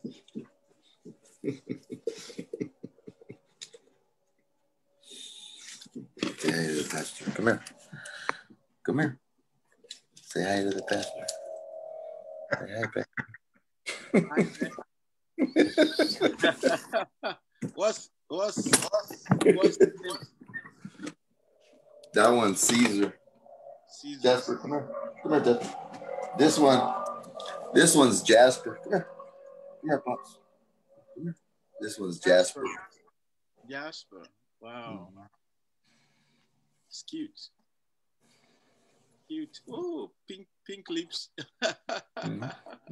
Say hi to the pastor. Come here. Come here. Say hi to the pastor. Say hi, pastor. What's that one, Caesar. Jasper, come here. Come here, Jasper. This one's Jasper. Come here. Come here, Pops. Come here. This one's Jasper. Jasper. Wow. Mm-hmm. It's cute. Cute. Oh, pink lips.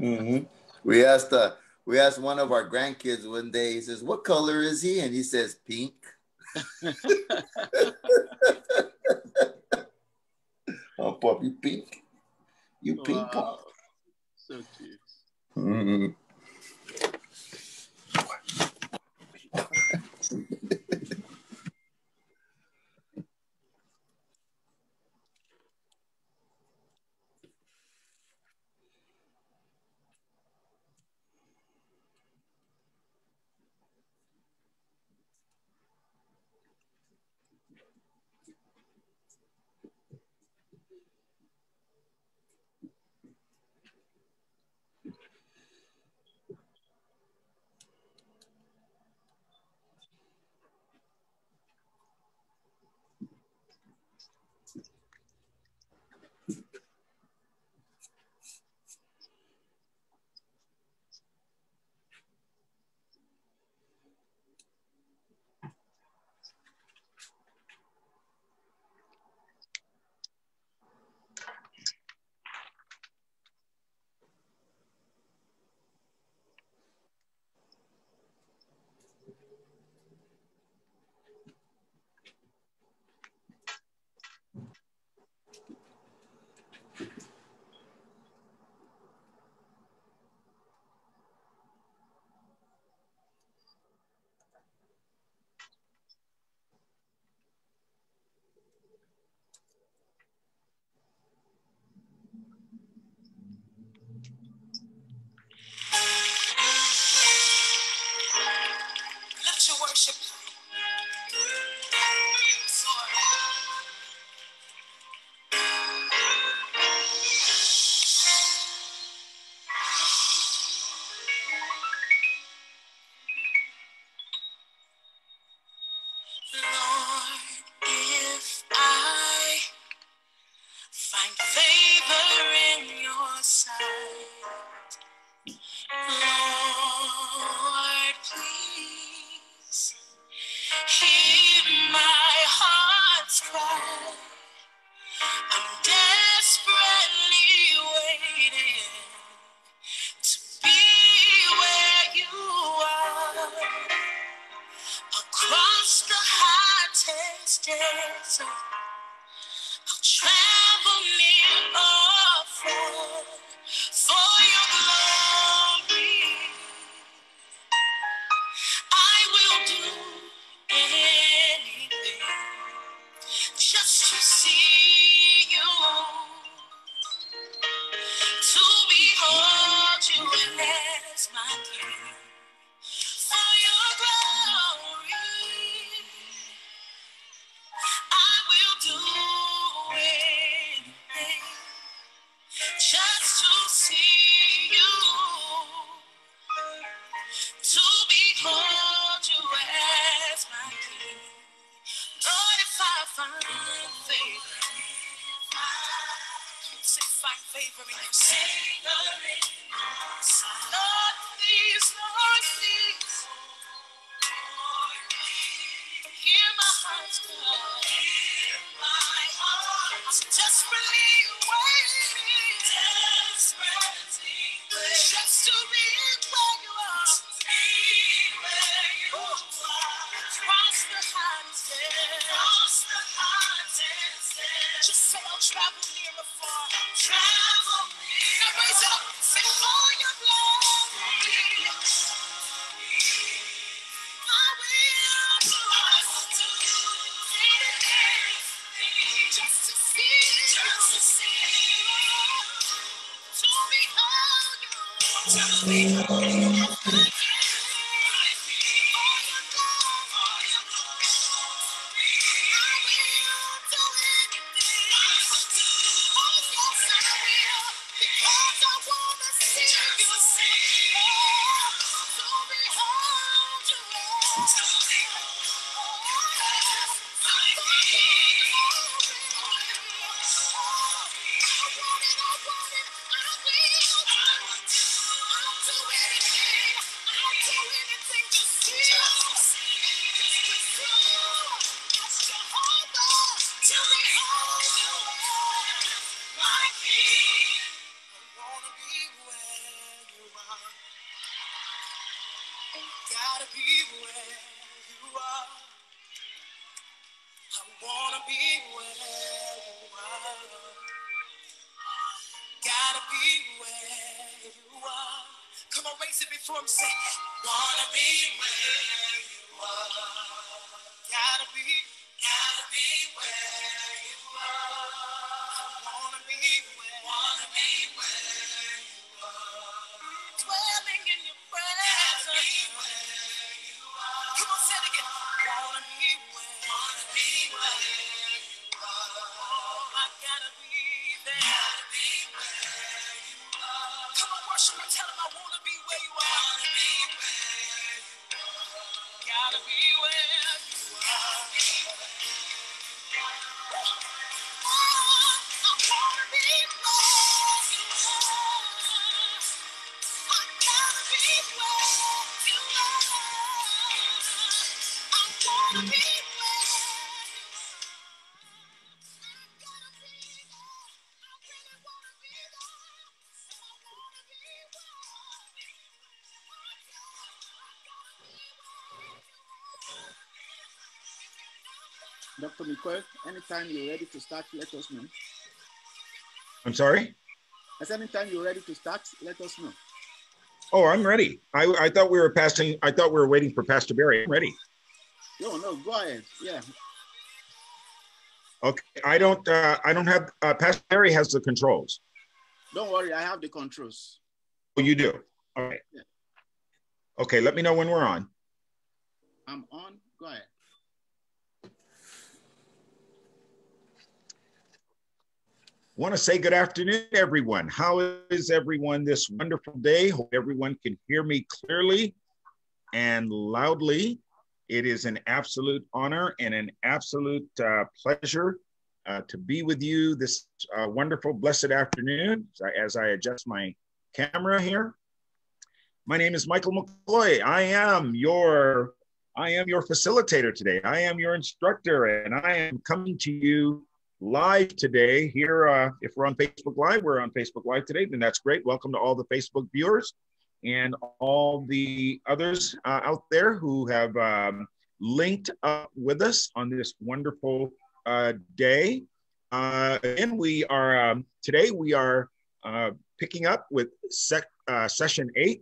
Mm-hmm. We asked one of our grandkids one day, he says, "What color is he?" And he says, "Pink." Oh, Pop, you pink. You pink, wow. Pop. So cute. Mm-hmm. Dr. McCoy, anytime you're ready to start, let us know. I'm sorry? I said anytime you're ready to start, let us know. Oh, I'm ready. I thought we were passing. I thought we were waiting for Pastor Barry. I'm ready. No, go ahead. Yeah. Okay. I don't have, Pastor Barry has the controls. Don't worry. I have the controls. Oh, you do? All right. Yeah. Okay. Let me know when we're on. I'm on. Go ahead. Want to say good afternoon, everyone. How is everyone this wonderful day? Hope everyone can hear me clearly and loudly. It is an absolute honor and an absolute pleasure to be with you this wonderful, blessed afternoon as I adjust my camera here. My name is Michael McCoy. I am your facilitator today. I am your instructor, and I am coming to you live today here. If we're on Facebook Live, we're on Facebook Live today, then that's great. Welcome to all the Facebook viewers and all the others out there who have linked up with us on this wonderful day. And we are, today we are picking up with session 8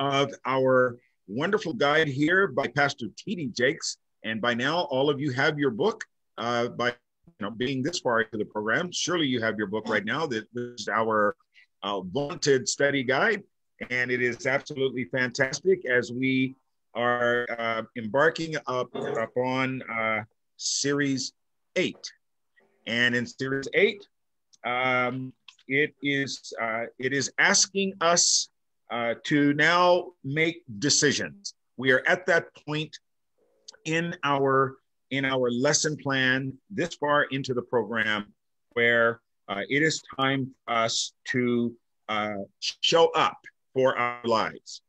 of our wonderful guide here by Pastor T.D. Jakes. And by now, all of you have your book by being this far into the program, surely you have your book right now. This is our vaunted study guide, and it is absolutely fantastic as we are embarking upon series 8. And in series 8, it is asking us to now make decisions. We are at that point in our lesson plan this far into the program where it is time for us to show up for our lives.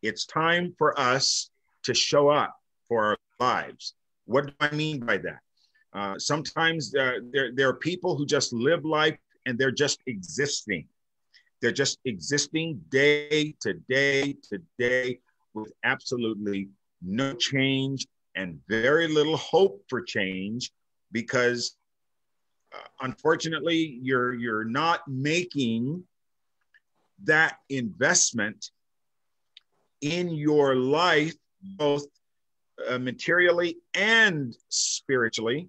It's time for us to show up for our lives. What do I mean by that? Sometimes there are people who just live life and they're just existing. They're just existing day to day to day with absolutely no change and very little hope for change, because unfortunately you're not making that investment in your life, both materially and spiritually,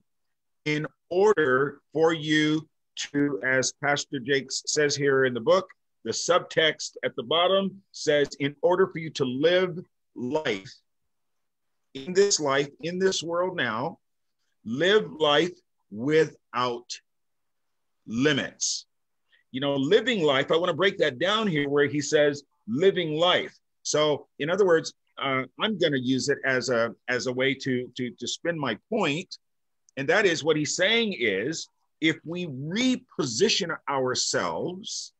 in order for you to, as Pastor Jakes says here in the book, The subtext at the bottom says, in order for you to live life in this life, in this world now, live life without limits. You know, living life, I want to break that down here where he says living life. So in other words, I'm going to use it as a way to spin my point. And that is what he's saying is, if we reposition ourselves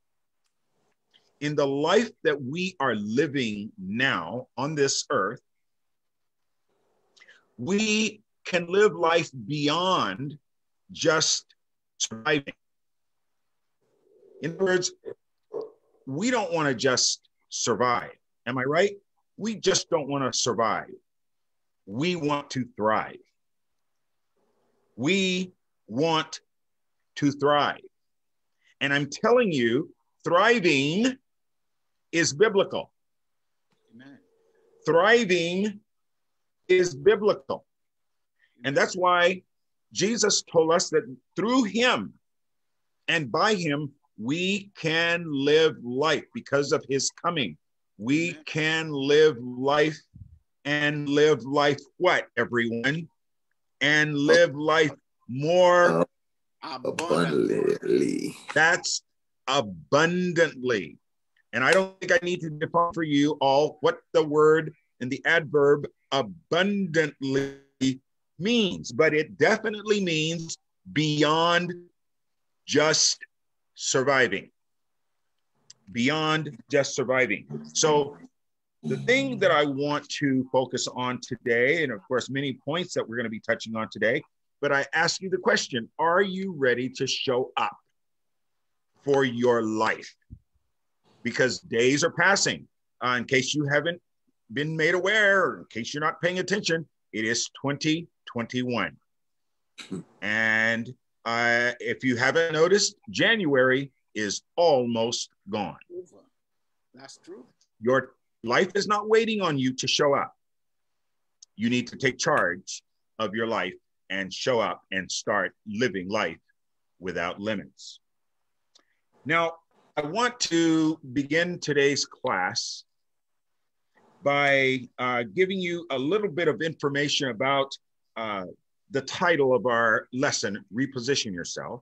in the life that we are living now on this earth, we can live life beyond just surviving. In other words, we don't want to just survive. Am I right? We just don't want to survive. We want to thrive. We want to thrive. And I'm telling you, thriving is biblical. Amen. Thriving is biblical. And that's why Jesus told us that through him and by him, we can live life because of his coming. We can live life and live life what, everyone? And live life more abundantly. That's abundantly. And I don't think I need to define for you all what the word and the adverb abundantly means, but it definitely means beyond just surviving. Beyond just surviving. So the thing that I want to focus on today, and of course, many points that we're going to be touching on today, but I ask you the question, are you ready to show up for your life? Because days are passing. In case you haven't been made aware, or in case you're not paying attention, it is 2021. And if you haven't noticed, January is almost gone. That's true. Your life is not waiting on you to show up. You need to take charge of your life and show up and start living life without limits. Now, I want to begin today's class by giving you a little bit of information about the title of our lesson, Reposition Yourself.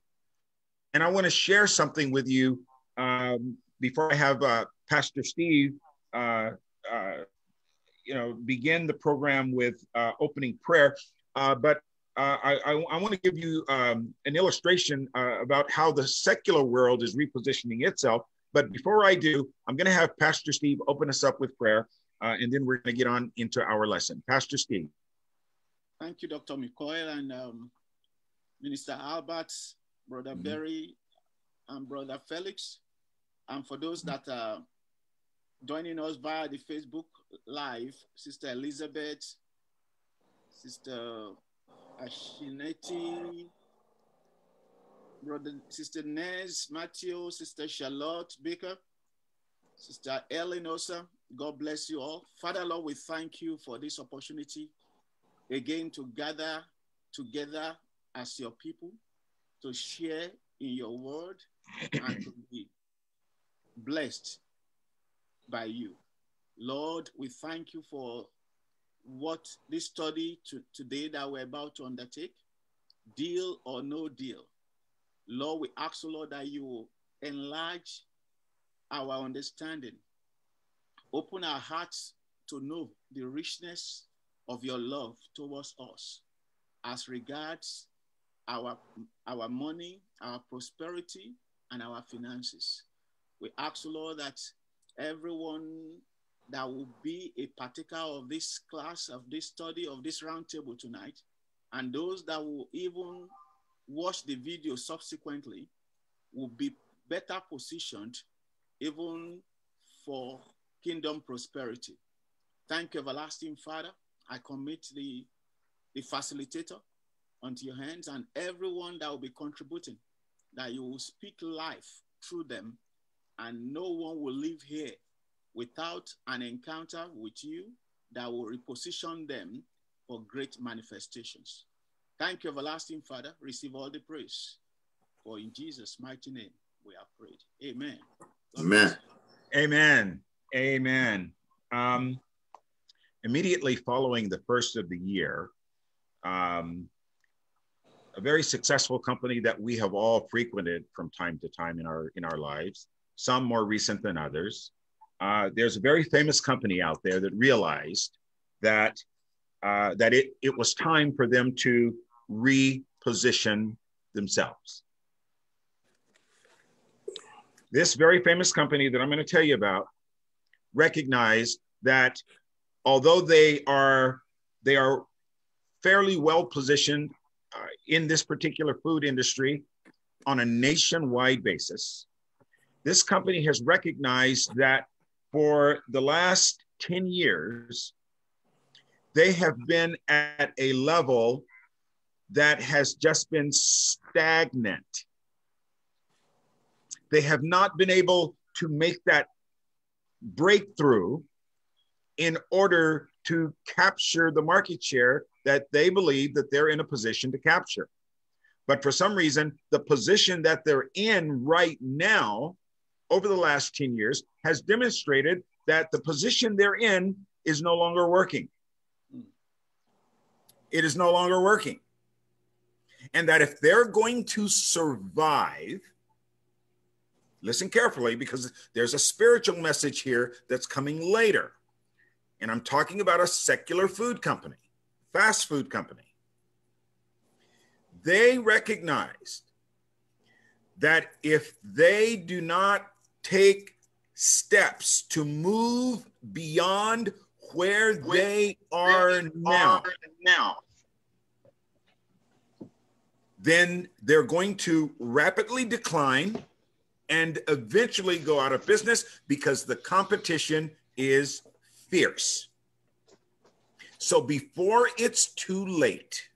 And I want to share something with you before I have Pastor Steve, begin the program with opening prayer. But I want to give you an illustration about how the secular world is repositioning itself. But before I do, I'm going to have Pastor Steve open us up with prayer, and then we're going to get on into our lesson. Pastor Steve. Thank you, Dr. McCoy and Minister Albert, Brother Barry, and Brother Felix. And for those that are joining us via the Facebook Live, Sister Elizabeth, Sister Ashinetti, Sister Nez Matthew, Sister Charlotte Baker, Sister Ellen Osa, God bless you all. Father, Lord, we thank you for this opportunity again to gather together as your people, to share in your word and to be blessed by you. Lord, we thank you for what this study today that we're about to undertake, deal or no deal. Lord, we ask, Lord, that you enlarge our understanding, open our hearts to know the richness of your love towards us as regards our money, our prosperity, and our finances. We ask, Lord, that everyone that will be a partaker of this class, of this study, of this roundtable tonight, and those that will even watch the video subsequently will be better positioned even for kingdom prosperity. Thank you, everlasting Father. I commit the facilitator onto your hands and everyone that will be contributing, that you will speak life through them, and no one will live here without an encounter with you that will reposition them for great manifestations. Thank you, everlasting Father. Receive all the praise. For in Jesus' mighty name we have prayed. Amen. Amen. Amen. Amen. Immediately following the first of the year, a very successful company that we have all frequented from time to time in our lives, some more recent than others. There's a very famous company out there that realized that it was time for them to reposition themselves. This very famous company that I'm going to tell you about recognized that although they are fairly well positioned in this particular food industry on a nationwide basis, this company has recognized that for the last 10 years, they have been at a level that has just been stagnant. They have not been able to make that breakthrough in order to capture the market share that they believe that they're in a position to capture. But for some reason, the position that they're in right now over the last 10 years has demonstrated that the position they're in is no longer working. It is no longer working. And that if they're going to survive, listen carefully, because there's a spiritual message here that's coming later. And I'm talking about a secular food company, fast food company. They recognized that if they do not take steps to move beyond where they are now, then they're going to rapidly decline and eventually go out of business because the competition is fierce. So before it's too late,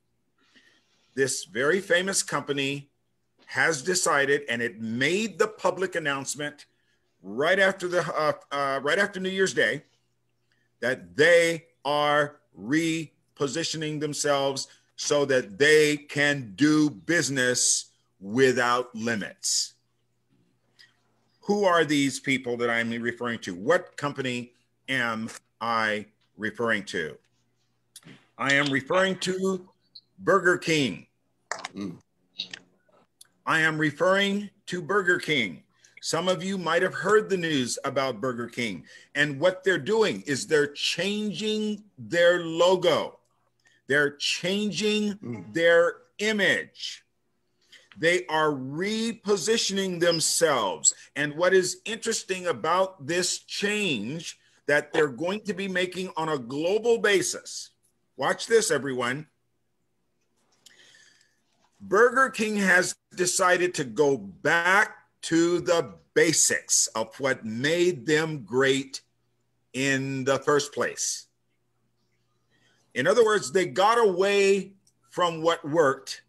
this very famous company has decided, and it made the public announcement right after the right after New Year's Day, that they are repositioning themselves so that they can do business without limits. Who are these people that I'm referring to? What company am I referring to? I am referring to Burger King. I am referring to Burger King. Some of you might have heard the news about Burger King, and what they're doing is they're changing their logo. They're changing their image. They are repositioning themselves. And what is interesting about this change that they're going to be making on a global basis, watch this, everyone. Burger King has decided to go back to the basics of what made them great in the first place. In other words, they got away from what worked,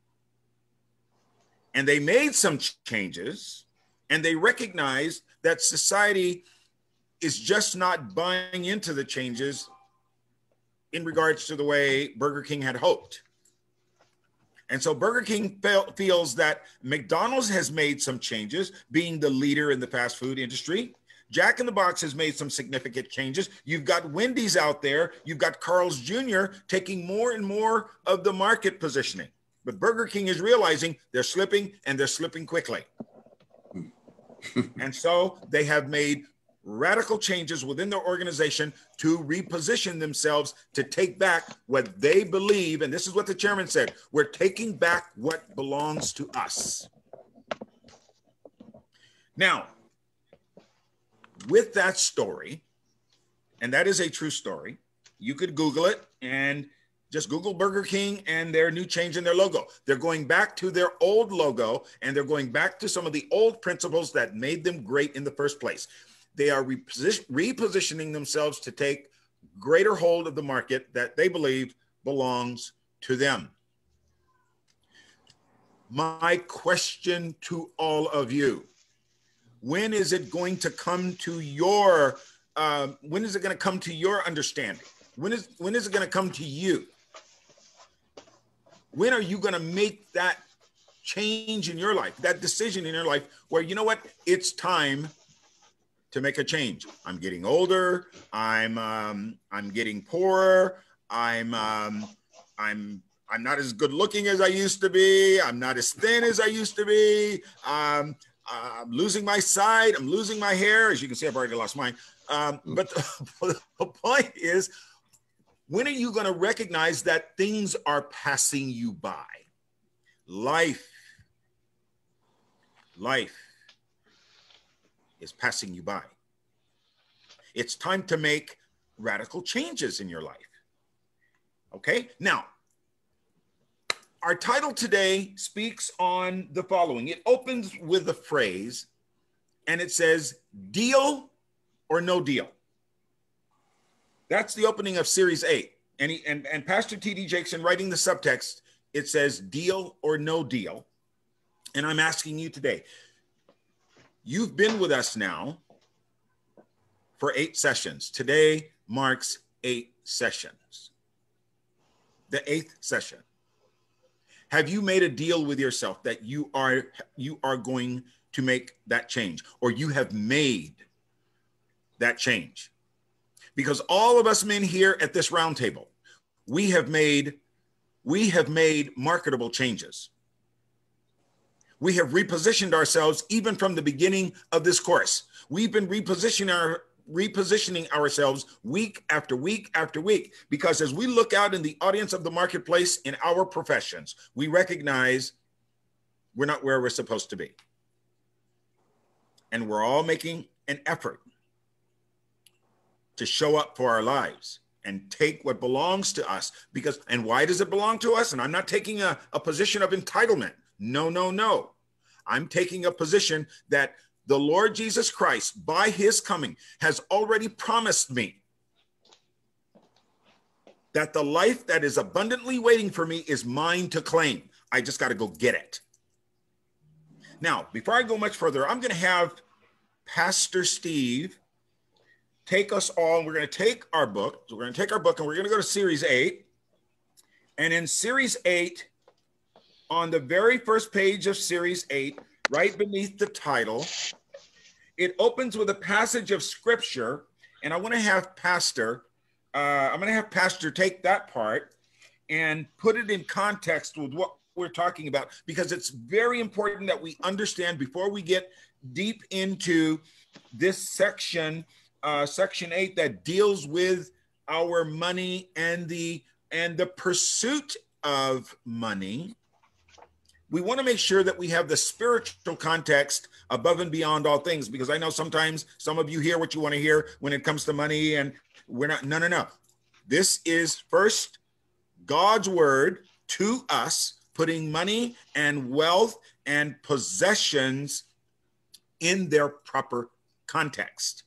and they made some changes, and they recognized that society is just not buying into the changes in regards to the way Burger King had hoped. And so Burger King feels that McDonald's has made some changes, being the leader in the fast food industry. Jack in the Box has made some significant changes. You've got Wendy's out there. You've got Carl's Jr. taking more and more of the market positioning. But Burger King is realizing they're slipping, and they're slipping quickly. And so they have made radical changes within their organization to reposition themselves to take back what they believe. And this is what the chairman said: we're taking back what belongs to us. Now, with that story, and that is a true story, you could Google it and just Google Burger King and their new change in their logo. They're going back to their old logo, and they're going back to some of the old principles that made them great in the first place. They are repositioning themselves to take greater hold of the market that they believe belongs to them. My question to all of you: when is it going to come to your? When is it going to come to your understanding? When is it going to come to you? When are you going to make that change in your life, that decision in your life, where you know what? It's time to make a change. I'm getting older. I'm getting poorer. I'm not as good looking as I used to be. I'm not as thin as I used to be. I'm losing my sight. I'm losing my hair. As you can see, I've already lost mine. But the point is, when are you going to recognize that things are passing you by? Life is passing you by. It's time to make radical changes in your life. Okay, now, our title today speaks on the following. It opens with a phrase, and it says, deal or no deal. That's the opening of Series 8. And Pastor T.D. Jakes, in writing the subtext, it says, deal or no deal. And I'm asking you today, you've been with us now for 8 sessions. Today marks 8 sessions. The 8th session. Have you made a deal with yourself that you are going to make that change, or you have made that change? Because all of us men here at this round table, we have made marketable changes. We have repositioned ourselves even from the beginning of this course. We've been repositioning ourselves week after week after week, because as we look out in the audience of the marketplace in our professions, we recognize we're not where we're supposed to be. And we're all making an effort to show up for our lives and take what belongs to us. Because, and why does it belong to us? And I'm not taking a position of entitlement. No, no, no. I'm taking a position that the Lord Jesus Christ, by his coming, has already promised me that the life that is abundantly waiting for me is mine to claim. I just got to go get it. Now, before I go much further, I'm going to have Pastor Steve take us all. We're going to take our book. So we're going to take our book, and we're going to go to Series 8. And in Series 8, on the very first page of Series 8, right beneath the title, it opens with a passage of scripture, and I want to have Pastor, I'm going to have Pastor take that part and put it in context with what we're talking about, because it's very important that we understand before we get deep into this section, section 8, that deals with our money and the pursuit of money. We want to make sure that we have the spiritual context above and beyond all things, because I know sometimes some of you hear what you want to hear when it comes to money, and we're not, no, no, no. This is first God's word to us, putting money and wealth and possessions in their proper context,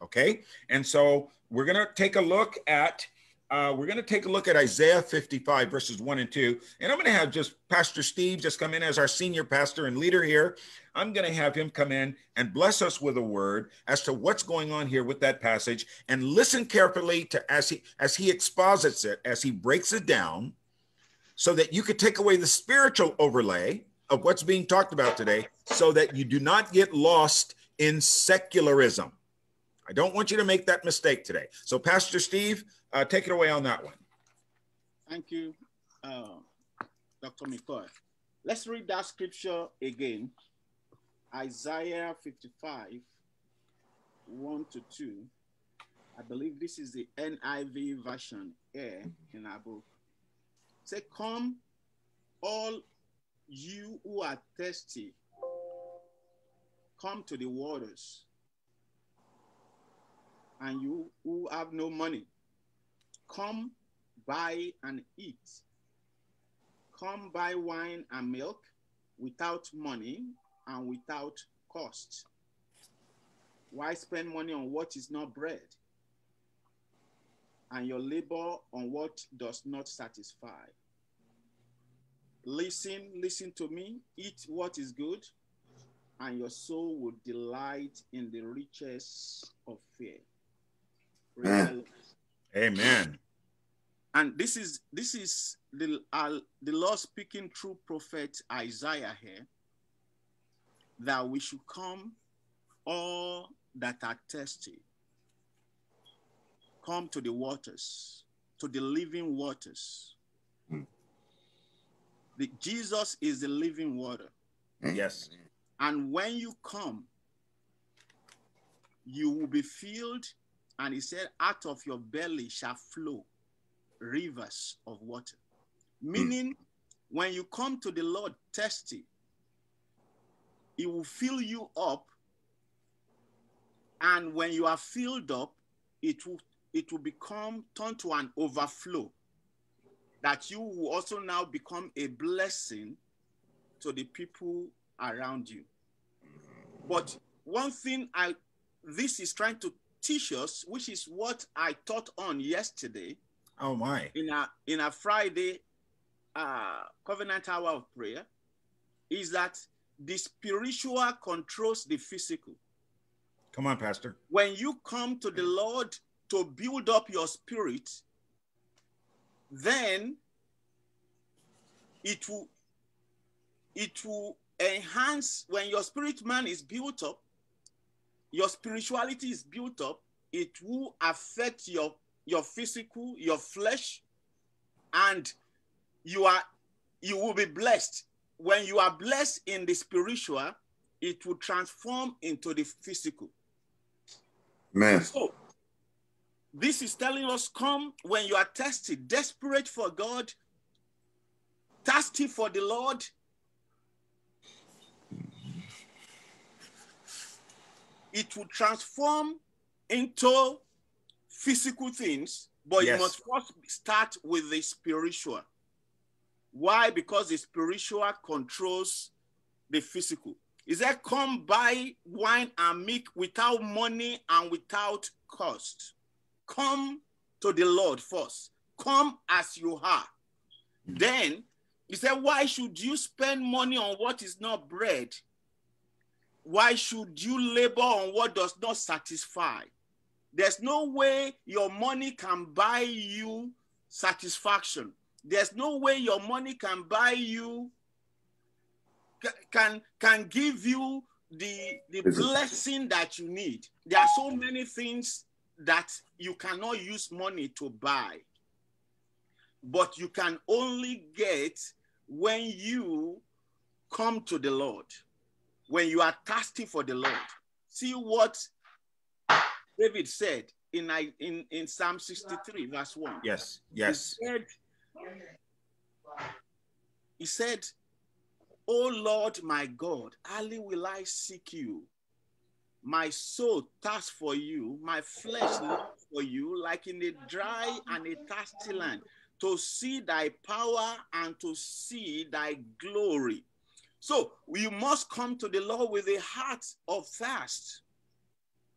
okay? And so we're going to take a look at Isaiah 55, verses 1 and 2. And I'm going to have just Pastor Steve just come in as our senior pastor and leader here. I'm going to have him come in and bless us with a word as to what's going on here with that passage. And listen carefully to as he exposits it, as he breaks it down, so that you could take away the spiritual overlay of what's being talked about today, so that you do not get lost in secularism. I don't want you to make that mistake today. So Pastor Steve, take it away on that one. Thank you, Dr. McCoy. Let's read that scripture again. Isaiah 55, 1 to 2. I believe this is the NIV version here in our book. Say, come all you who are thirsty, come to the waters, and you who have no money, come buy and eat. Come buy wine and milk without money and without cost. Why spend money on what is not bread, and your labor on what does not satisfy? Listen to me, eat what is good, and your soul will delight in the riches of fear. Amen. And this is the Lord speaking through prophet Isaiah here, that we should come all that are thirsty, come to the waters, to the living waters. Mm. Jesus is the living water. Yes. And when you come, you will be filled. And he said, out of your belly shall flow rivers of water. Meaning, when you come to the Lord thirsty, he will fill you up. And when you are filled up, it will become turned to an overflow, that you will also now become a blessing to the people around you. But one thing this is trying to teach us, which is what I taught on yesterday. Oh my! In a Friday covenant hour of prayer, is that the spiritual controls the physical. Come on, Pastor. When you come to the Lord to build up your spirit, then it will enhance. When your spirit man is built up, your spirituality is built up, it will affect your physical, your flesh, and you will be blessed. When you are blessed in the spiritual, it will transform into the physical. Man. So, this is telling us, come when you are thirsty, desperate for God, thirsty for the Lord. It will transform into physical things, but yes, you must first start with the spiritual. Why? Because the spiritual controls the physical. Is that come buy wine and milk without money and without cost. Come to the Lord first. Come as you are. Mm-hmm. Then, he said, why should you spend money on what is not bread? Why should you labor on what does not satisfy? There's no way your money can buy you satisfaction. There's no way your money can buy you, can give you the blessing that you need. There are so many things that you cannot use money to buy. But you can only get when you come to the Lord. When you are thirsty for the Lord. See what David said in Psalm 63, verse 1. Yes, yes. He said, O Lord, my God, early will I seek you. My soul thirsts for you. My flesh longs for you, like in a dry and a thirsty land, to see thy power and to see thy glory. So we must come to the Lord with a heart of thirst.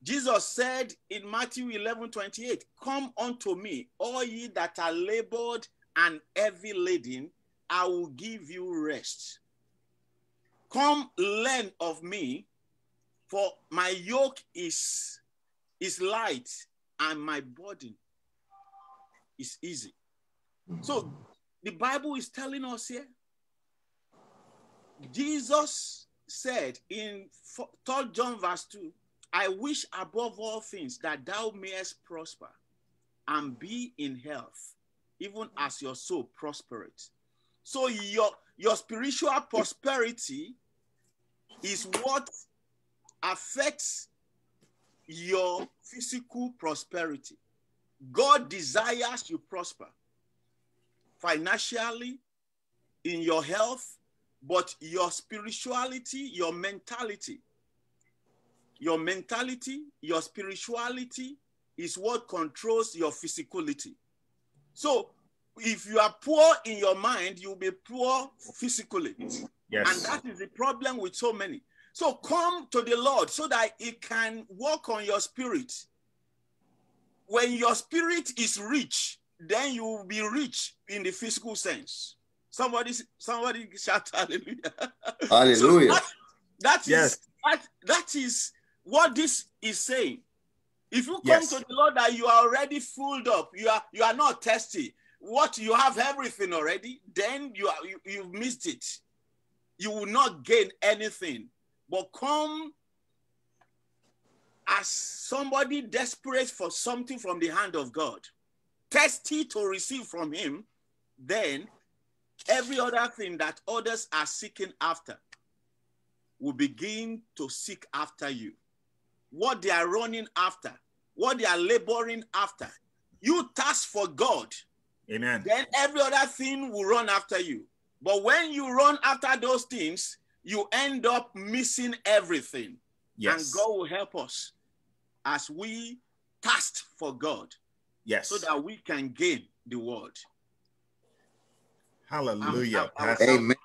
Jesus said in Matthew 11:28, come unto me, all ye that are labored and heavy laden, I will give you rest. Come learn of me, for my yoke is light and my burden is easy. So the Bible is telling us here, Jesus said in 3 John verse 2, I wish above all things that thou mayest prosper and be in health, even as your soul prospereth. So your spiritual prosperity is what affects your physical prosperity. God desires you prosper financially, in your health, but your spirituality, your mentality, your spirituality is what controls your physicality. So if you are poor in your mind, you'll be poor physically. Yes. And that is the problem with so many. So come to the Lord so that it can work on your spirit. When your spirit is rich, then you will be rich in the physical sense. Somebody shout hallelujah. Hallelujah. So that is what this is saying. If you come to the Lord that you are already filled up, you are not thirsty, what you have everything already, then you've missed it. You will not gain anything. But come as somebody desperate for something from the hand of God, thirsty to receive from him, then every other thing that others are seeking after will begin to seek after you. What they are running after, what they are laboring after. You thirst for God, amen. Then every other thing will run after you. But when you run after those things, you end up missing everything. Yes. And God will help us as we thirst for God. Yes. So that we can gain the world. Hallelujah. Amen.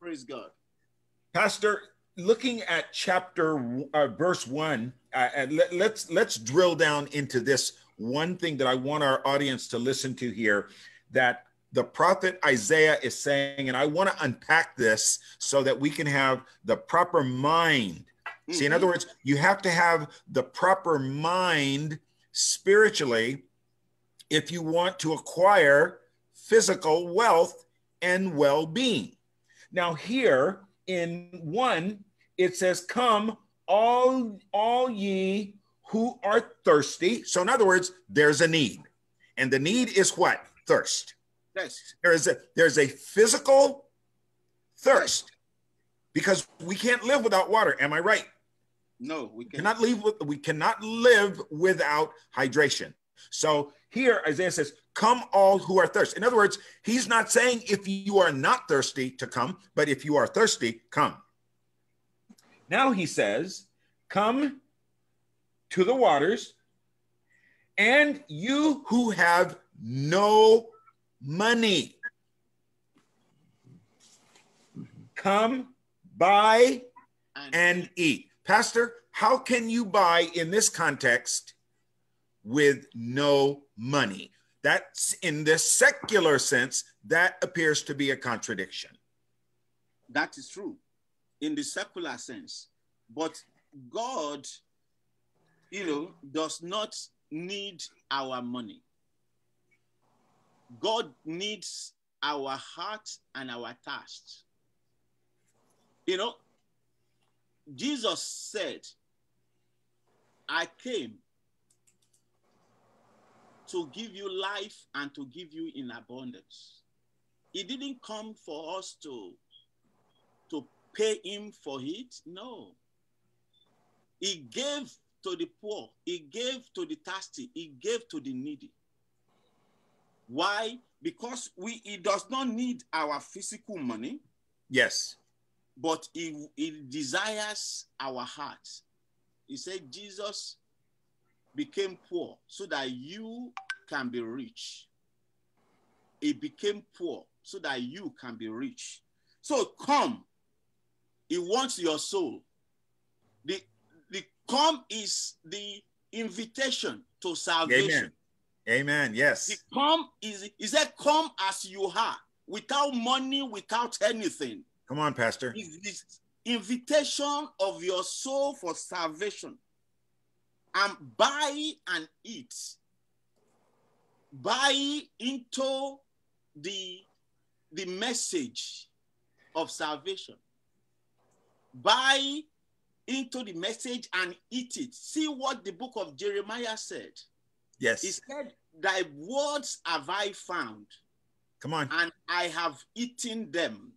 Praise God. Pastor, looking at chapter verse 1, let's drill down into this one thing that I want our audience to listen to here, that the prophet Isaiah is saying, and I want to unpack this so that we can have the proper mind. Mm-hmm. See, in other words, you have to have the proper mind spiritually if you want to acquire physical wealth and well-being. Now here in 1, it says, come all ye who are thirsty. So in other words, there's a need. And the need is what? Thirst. Yes. There's a physical thirst, because we can't live without water. Am I right? No, we cannot live without hydration. So here Isaiah says, come all who are thirsty. In other words, he's not saying if you are not thirsty to come, but if you are thirsty, come. Now he says, come to the waters, and you who have no money, come buy and eat. Pastor, how can you buy in this context with no money? That's in the secular sense, that appears to be a contradiction. That is true in the secular sense, but God, does not need our money. God needs our heart and our thirst. Jesus said, I came to give you life and to give you in abundance. He didn't come for us to pay him for it. No. He gave to the poor. He gave to the thirsty. He gave to the needy. Why? Because he does not need our physical money. Yes. But he desires our hearts. He said Jesus became poor so that you can be rich. He became poor so that you can be rich. So come. He wants your soul. The come is the invitation to salvation. Amen. Amen. Yes. He said, come as you are, without money, without anything. Come on, Pastor. It's this invitation of your soul for salvation. And buy and eat. Buy into the message of salvation. Buy into the message and eat it. See what the book of Jeremiah said. Yes. He said, thy words have I found. Come on. And I have eaten them,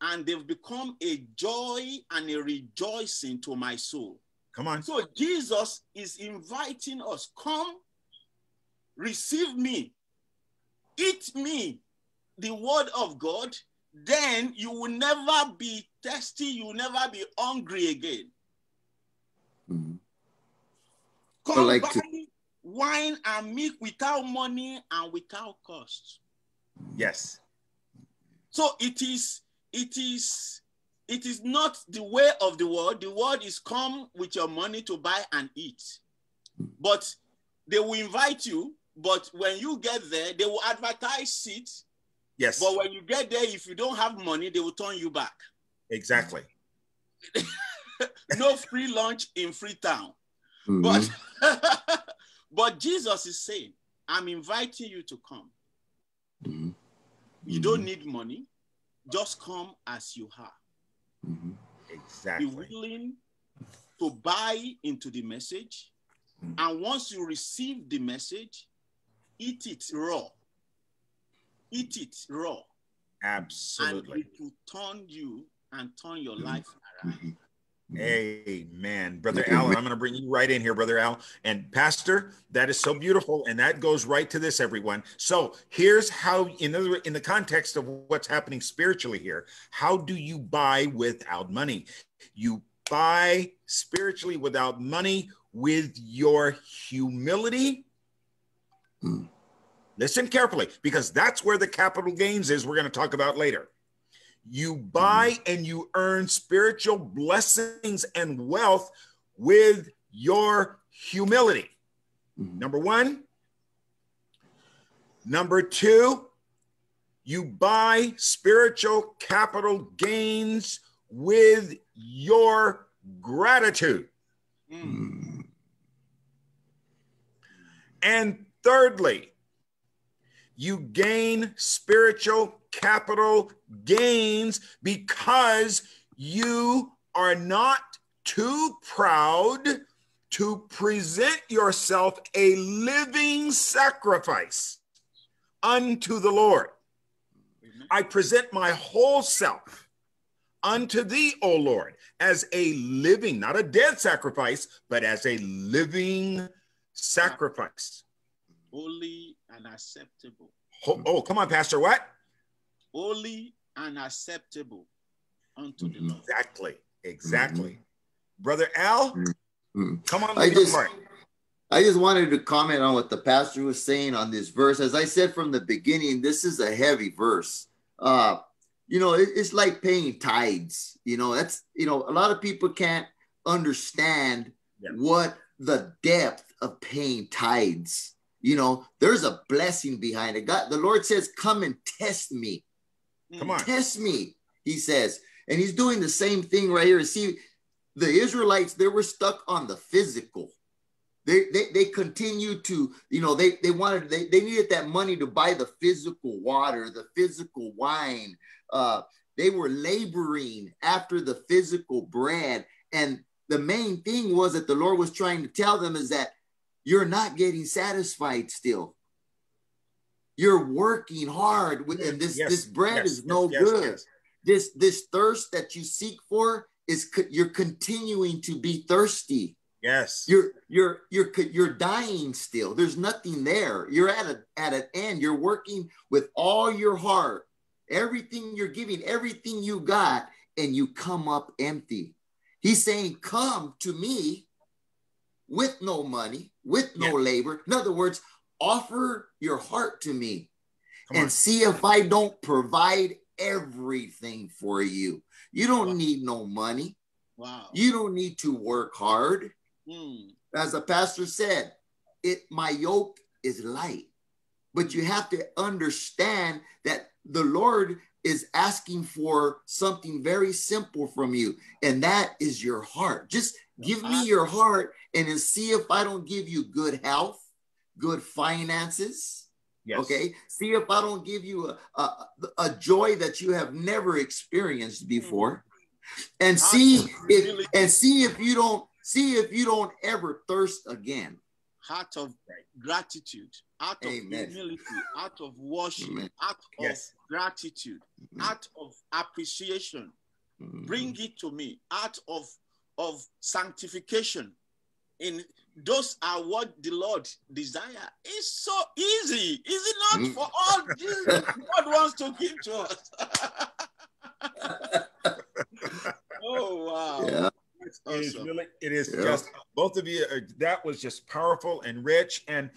and they've become a joy and a rejoicing to my soul. Come on. So Jesus is inviting us, come, receive me, eat me, the word of God, then you will never be thirsty, you will never be hungry again. Mm-hmm. Come like to wine and milk without money and without cost. Yes. So it is not the way of the world. The world is come with your money to buy and eat. But they will invite you, but when you get there, they will advertise it. Yes. But when you get there, if you don't have money, they will turn you back. Exactly. No free lunch in Freetown. Mm-hmm. But Jesus is saying, I'm inviting you to come. Mm-hmm. You don't need money. Just come as you are. Mm-hmm. Exactly. Be willing to buy into the message. And once you receive the message, eat it raw. Eat it raw. Absolutely. And it will turn you and turn your life around. Amen. Brother Al, I'm going to bring you right in here, Brother Al. And Pastor, that is so beautiful. And that goes right to this, everyone. So here's how, in the context of what's happening spiritually here, how do you buy without money? You buy spiritually without money with your humility. Listen carefully, because that's where the capital gains is, we're going to talk about later. You buy and you earn spiritual blessings and wealth with your humility. Number one. Number two, you buy spiritual capital gains with your gratitude. And thirdly, you gain spiritual capital gains because you are not too proud to present yourself a living sacrifice unto the Lord. I present my whole self unto thee, O Lord, as a living, not a dead sacrifice, but as a living sacrifice. Holy and acceptable. Oh, come on, Pastor, what? Holy and acceptable unto the Lord. Exactly, exactly. Brother Al, come on. I just wanted to comment on what the pastor was saying on this verse. As I said from the beginning, this is a heavy verse. You know, it's like paying tithes. You know, that's, you know, a lot of people can't understand what the depth of paying tithes. You know, there's a blessing behind it. God, the Lord says, come and test me. Come on. Test me, he says. And he's doing the same thing right here. See, the Israelites, they were stuck on the physical. They continued to, you know, they needed that money to buy the physical water, the physical wine. They were laboring after the physical bread. And the main thing was that the Lord was trying to tell them is that you're not getting satisfied still. You're working hard, and this bread is no good. This thirst that you seek for is you're continuing to be thirsty. Yes, you're dying still. There's nothing there. You're at an end. You're working with all your heart, everything you're giving, everything you got, and you come up empty. He's saying, "Come to me with no money, with no labor." In other words, offer your heart to me and see if I don't provide everything for you. You don't need no money. Wow. You don't need to work hard. As the pastor said, my yoke is light, but you have to understand that the Lord is asking for something very simple from you. And that is your heart. Just give me your heart and see if I don't give you good health, good finances. Yes. Okay. See if I don't give you a joy that you have never experienced before, and see if you don't ever thirst again. Heart of gratitude, heart of humility, heart of worship, heart of gratitude, heart of appreciation. Bring it to me. Heart of sanctification. In those are what the Lord desire. It's so easy, is it not? For all this God wants to give to us. Oh wow! Yeah. That's awesome. It is just both of you. That was just powerful and rich. And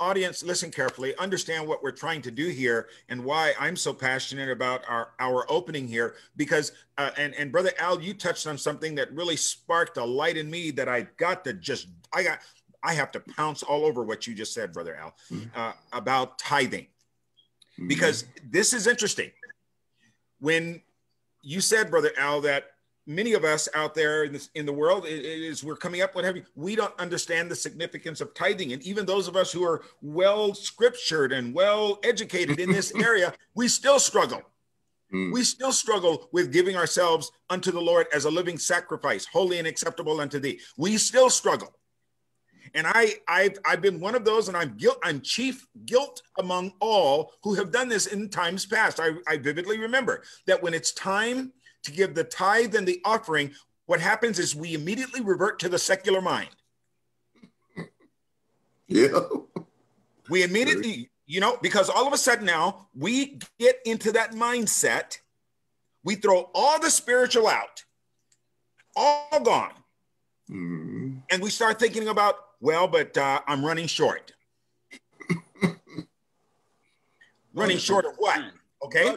audience, listen carefully. Understand what we're trying to do here and why I'm so passionate about our opening here. Because and Brother Al, you touched on something that really sparked a light in me that I have to pounce all over what you just said, Brother Al, about tithing, because this is interesting. When you said, Brother Al, that many of us out there in the world, we're coming up, what have you, we don't understand the significance of tithing. And even those of us who are well scriptured and well educated in this area, we still struggle. We still struggle with giving ourselves unto the Lord as a living sacrifice, holy and acceptable unto thee. We still struggle. And I've been one of those, and I'm chief guilt among all who have done this in times past. I vividly remember that when it's time to give the tithe and the offering, what happens is we immediately revert to the secular mind. Yeah. We immediately, you know, because all of a sudden now we get into that mindset. We throw all the spiritual out, all gone. And we start thinking about, well, but I'm running short. Running short of what? Okay.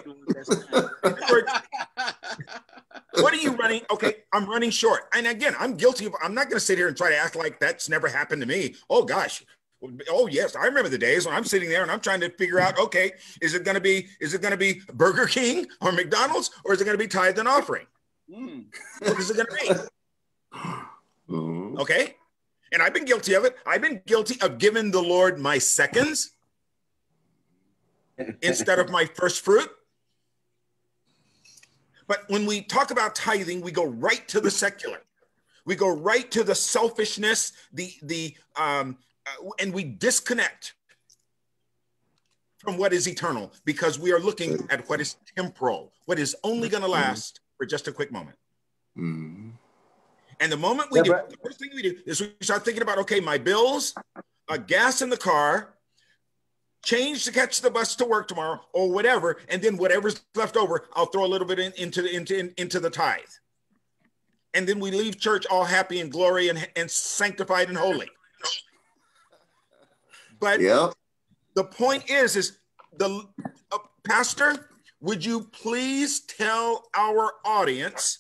What are you running? Okay, I'm running short. And again, I'm guilty of, I'm not going to sit here and try to act like that's never happened to me. Oh, gosh. Oh, yes. I remember the days when I'm sitting there and I'm trying to figure out, okay, is it going to be Burger King or McDonald's, or is it going to be tithe and offering? What is it going to be? Okay. And I've been guilty of it. I've been guilty of giving the Lord my seconds instead of my first fruit. But when we talk about tithing, we go right to the secular. We go right to the selfishness, and we disconnect from what is eternal, because we are looking at what is temporal, what is only going to last for just a quick moment. And the moment we do, the first thing we do is we start thinking about, okay, my bills, gas in the car, change to catch the bus to work tomorrow or whatever. And then whatever's left over, I'll throw a little bit into the tithe. And then we leave church all happy and glory and sanctified and holy. But the point is the pastor, would you please tell our audience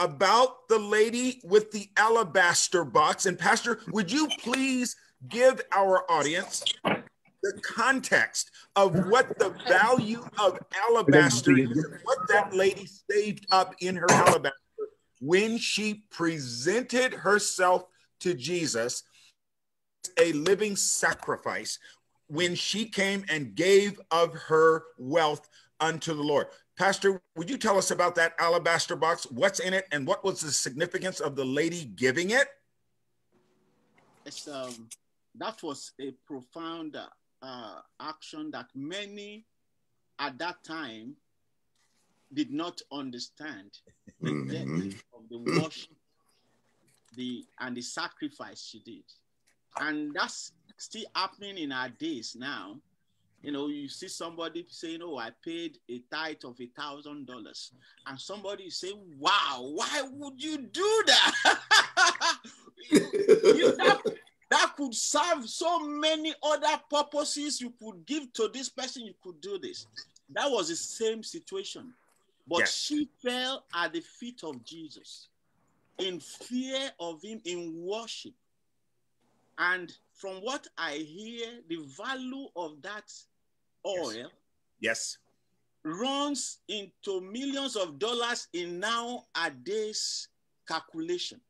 about the lady with the alabaster box? And Pastor, would you please give our audience the context of what the value of alabaster is, and what that lady saved up in her alabaster when she presented herself to Jesus as a living sacrifice, when she came and gave of her wealth unto the Lord. Pastor, would you tell us about that alabaster box? What's in it, and what was the significance of the lady giving it? It's, that was a profound action that many at that time did not understand the depth of the worship and the sacrifice she did. And that's still happening in our days now. You know, you see somebody saying, oh, I paid a tithe of $1,000. And somebody say, wow, why would you do that? That could serve so many other purposes. You could give to this person, you could do this. That was the same situation. But she fell at the feet of Jesus in fear of him, in worship. And from what I hear, the value of that oil runs into millions of dollars in nowadays calculation.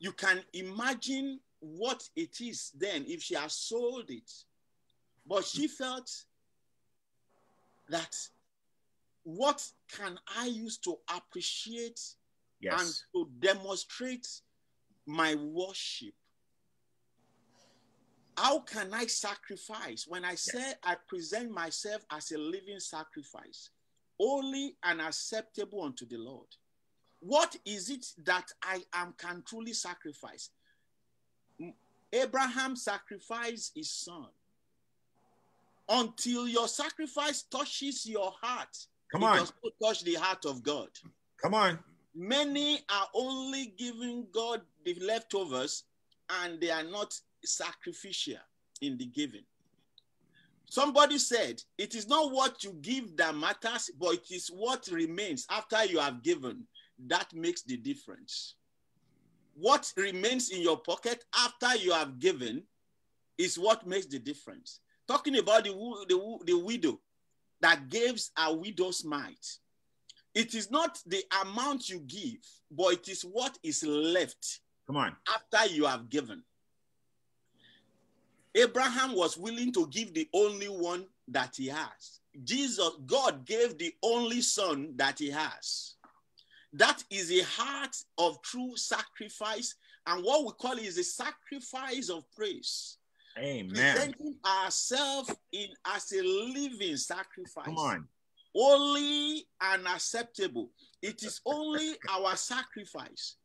You can imagine what it is then if she has sold it. But she felt that, what can I use to appreciate and to demonstrate my worship? How can I sacrifice? When I say I present myself as a living sacrifice, holy and acceptable unto the Lord, what is it that I am can truly sacrifice? Abraham sacrificed his son. Until your sacrifice touches your heart, it does not touch the heart of God. Many are only giving God the leftovers, and they are not sacrificial in the giving. Somebody said, it is not what you give that matters, but it is what remains after you have given that makes the difference. What remains in your pocket after you have given is what makes the difference. Talking about the widow that gives a widow's mite. It is not the amount you give, but it is what is left after you have given. Abraham was willing to give the only one that he has. Jesus, God gave the only son that he has. That is the heart of true sacrifice. And what we call is a sacrifice of praise. Amen. Presenting ourselves in as a living sacrifice. Come on. Holy and acceptable. It is only our sacrifice.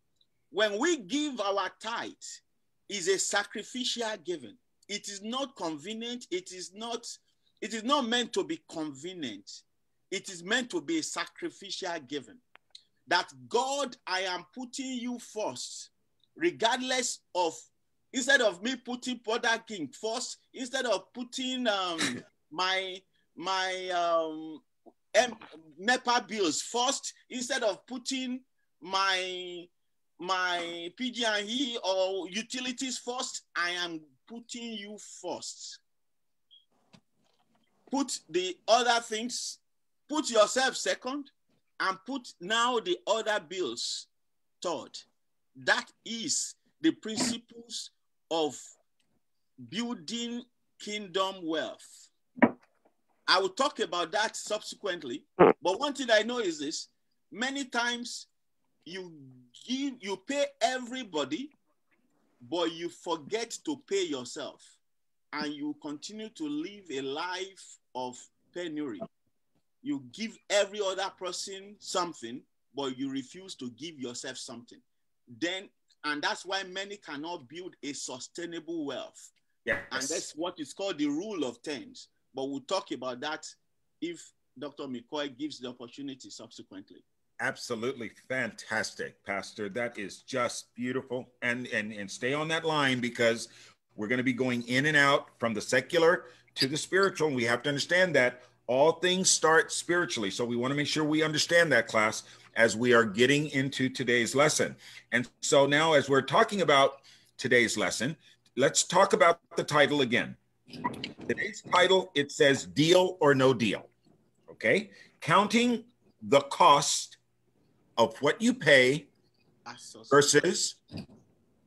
When we give our tithe, is a sacrificial giving. It is not convenient. It is not meant to be convenient. It is meant to be a sacrificial giving. That God, I am putting you first, regardless of, instead of me putting Brother King first, instead of putting my NEPA bills first, instead of putting my PG&E or utilities first, I am putting you first. Put the other things, put yourself second, and put now the other bills third. That is the principles of building kingdom wealth. I will talk about that subsequently, but one thing I know is this: many times you pay everybody, but you forget to pay yourself, and you continue to live a life of penury. You give every other person something, but you refuse to give yourself something. And that's why many cannot build a sustainable wealth. Yes. And that's what is called the rule of tens. But we'll talk about that if Dr. McCoy gives the opportunity subsequently. Absolutely fantastic, Pastor. That is just beautiful. And stay on that line, because we're going to be going in and out from the secular to the spiritual. And we have to understand that all things start spiritually. So we want to make sure we understand that, class, as we are getting into today's lesson. And so now, as we're talking about today's lesson, let's talk about the title again. Today's title, it says Deal or No Deal. Okay? Counting the cost of what you pay versus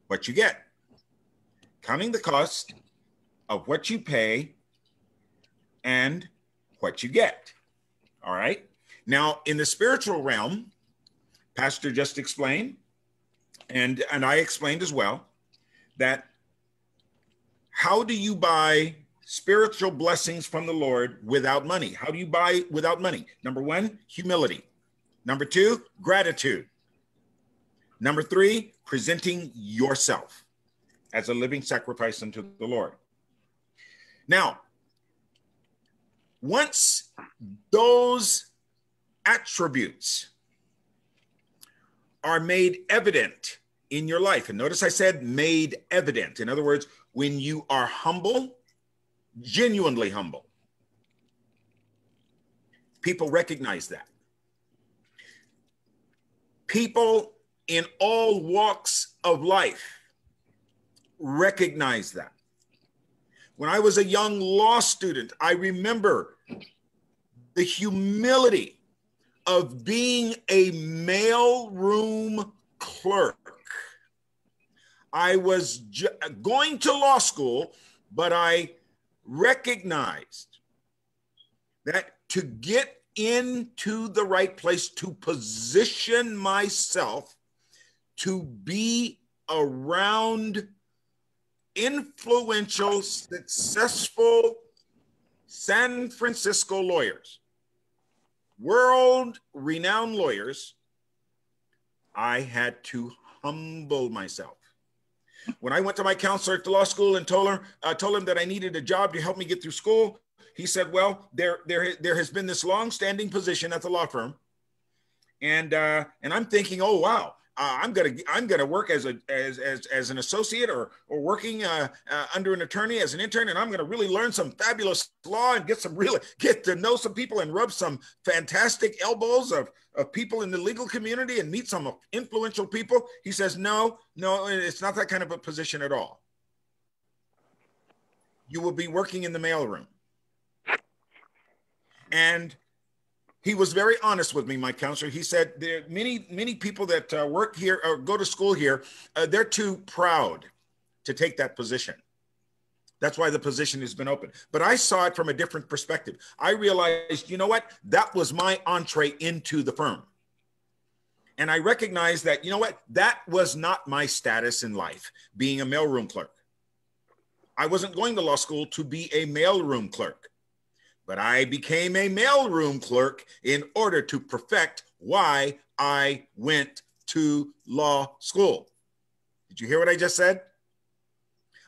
what you get. Counting the cost of what you pay and what you get. All right? Now, in the spiritual realm, Pastor just explained, and I explained as well, that how do you buy spiritual blessings from the Lord without money? How do you buy without money? Number one, humility. Number two, gratitude. Number three, presenting yourself as a living sacrifice unto the Lord. Now, once those attributes are made evident in your life, and notice I said made evident. In other words, when you are humble, genuinely humble, people recognize that. People in all walks of life recognize that. When I was a young law student, I remember the humility of being a mailroom clerk. I was going to law school, but I recognized that to get into the right place, to position myself to be around influential, successful San Francisco lawyers, world-renowned lawyers, I had to humble myself. When I went to my counselor at the law school and told him that I needed a job to help me get through school, he said, well, there has been this long-standing position at the law firm, and I'm thinking, oh, wow. I'm gonna work as an associate or working under an attorney as an intern, and I'm gonna really learn some fabulous law and get to know some people and rub some fantastic elbows of people in the legal community and meet some influential people. He says, no, it's not that kind of a position at all. You will be working in the mailroom. And he was very honest with me, my counselor. He said, there are many people that work here or go to school here, they're too proud to take that position. That's why the position has been open. But I saw it from a different perspective. I realized, you know what? That was my entree into the firm. And I recognized that, you know what? That was not my status in life, being a mailroom clerk. I wasn't going to law school to be a mailroom clerk, but I became a mailroom clerk in order to perfect why I went to law school. Did you hear what I just said?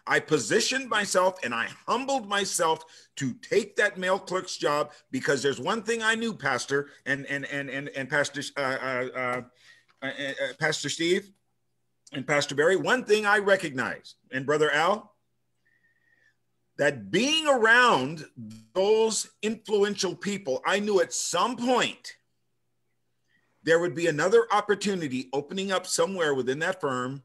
I positioned myself and I humbled myself to take that mail clerk's job because there's one thing I knew, Pastor and Pastor Steve and Pastor Barry. One thing I recognized, and Brother Al, that being around those influential people, I knew at some point there would be another opportunity opening up somewhere within that firm.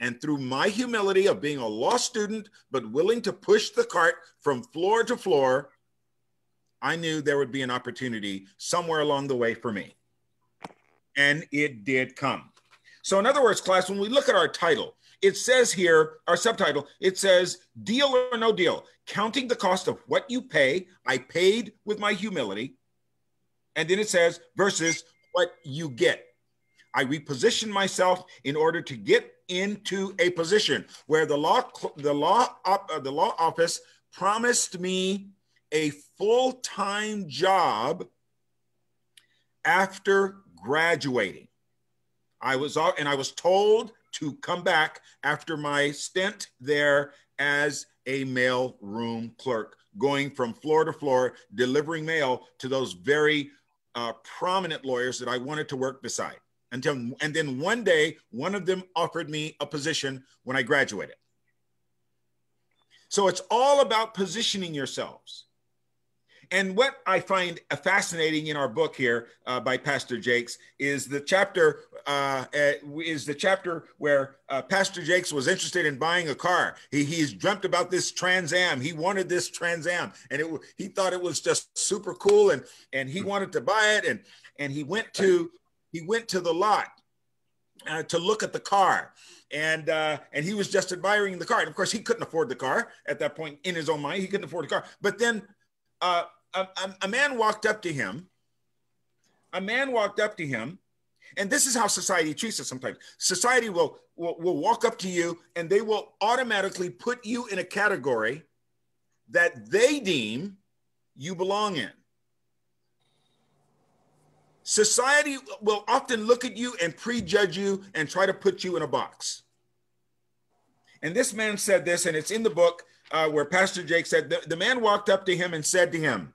And through my humility of being a law student, but willing to push the cart from floor to floor, I knew there would be an opportunity somewhere along the way for me. And it did come. So in other words, class, when we look at our title, it says here, our subtitle, it says, Deal or No Deal, counting the cost of what you pay, I paid with my humility. And then it says, versus what you get. I repositioned myself in order to get into a position where the law office promised me a full-time job after graduating. I was told to come back after my stint there as a mail room clerk, going from floor to floor, delivering mail to those very prominent lawyers that I wanted to work beside. And then one day, one of them offered me a position when I graduated. So it's all about positioning yourselves. And what I find fascinating in our book here by Pastor Jakes is the chapter where Pastor Jakes was interested in buying a car. He's dreamt about this Trans Am. He wanted this Trans Am, and he thought it was just super cool, and he wanted to buy it, and he went to. He went to the lot to look at the car, and he was just admiring the car. And of course, he couldn't afford the car at that point in his own mind. He couldn't afford the car. But then a man walked up to him. A man walked up to him, and this is how society treats us sometimes. Society will walk up to you, and they will automatically put you in a category that they deem you belong in. Society will often look at you and prejudge you and try to put you in a box. And this man said this, and it's in the book where Pastor Jake said, the man walked up to him and said to him,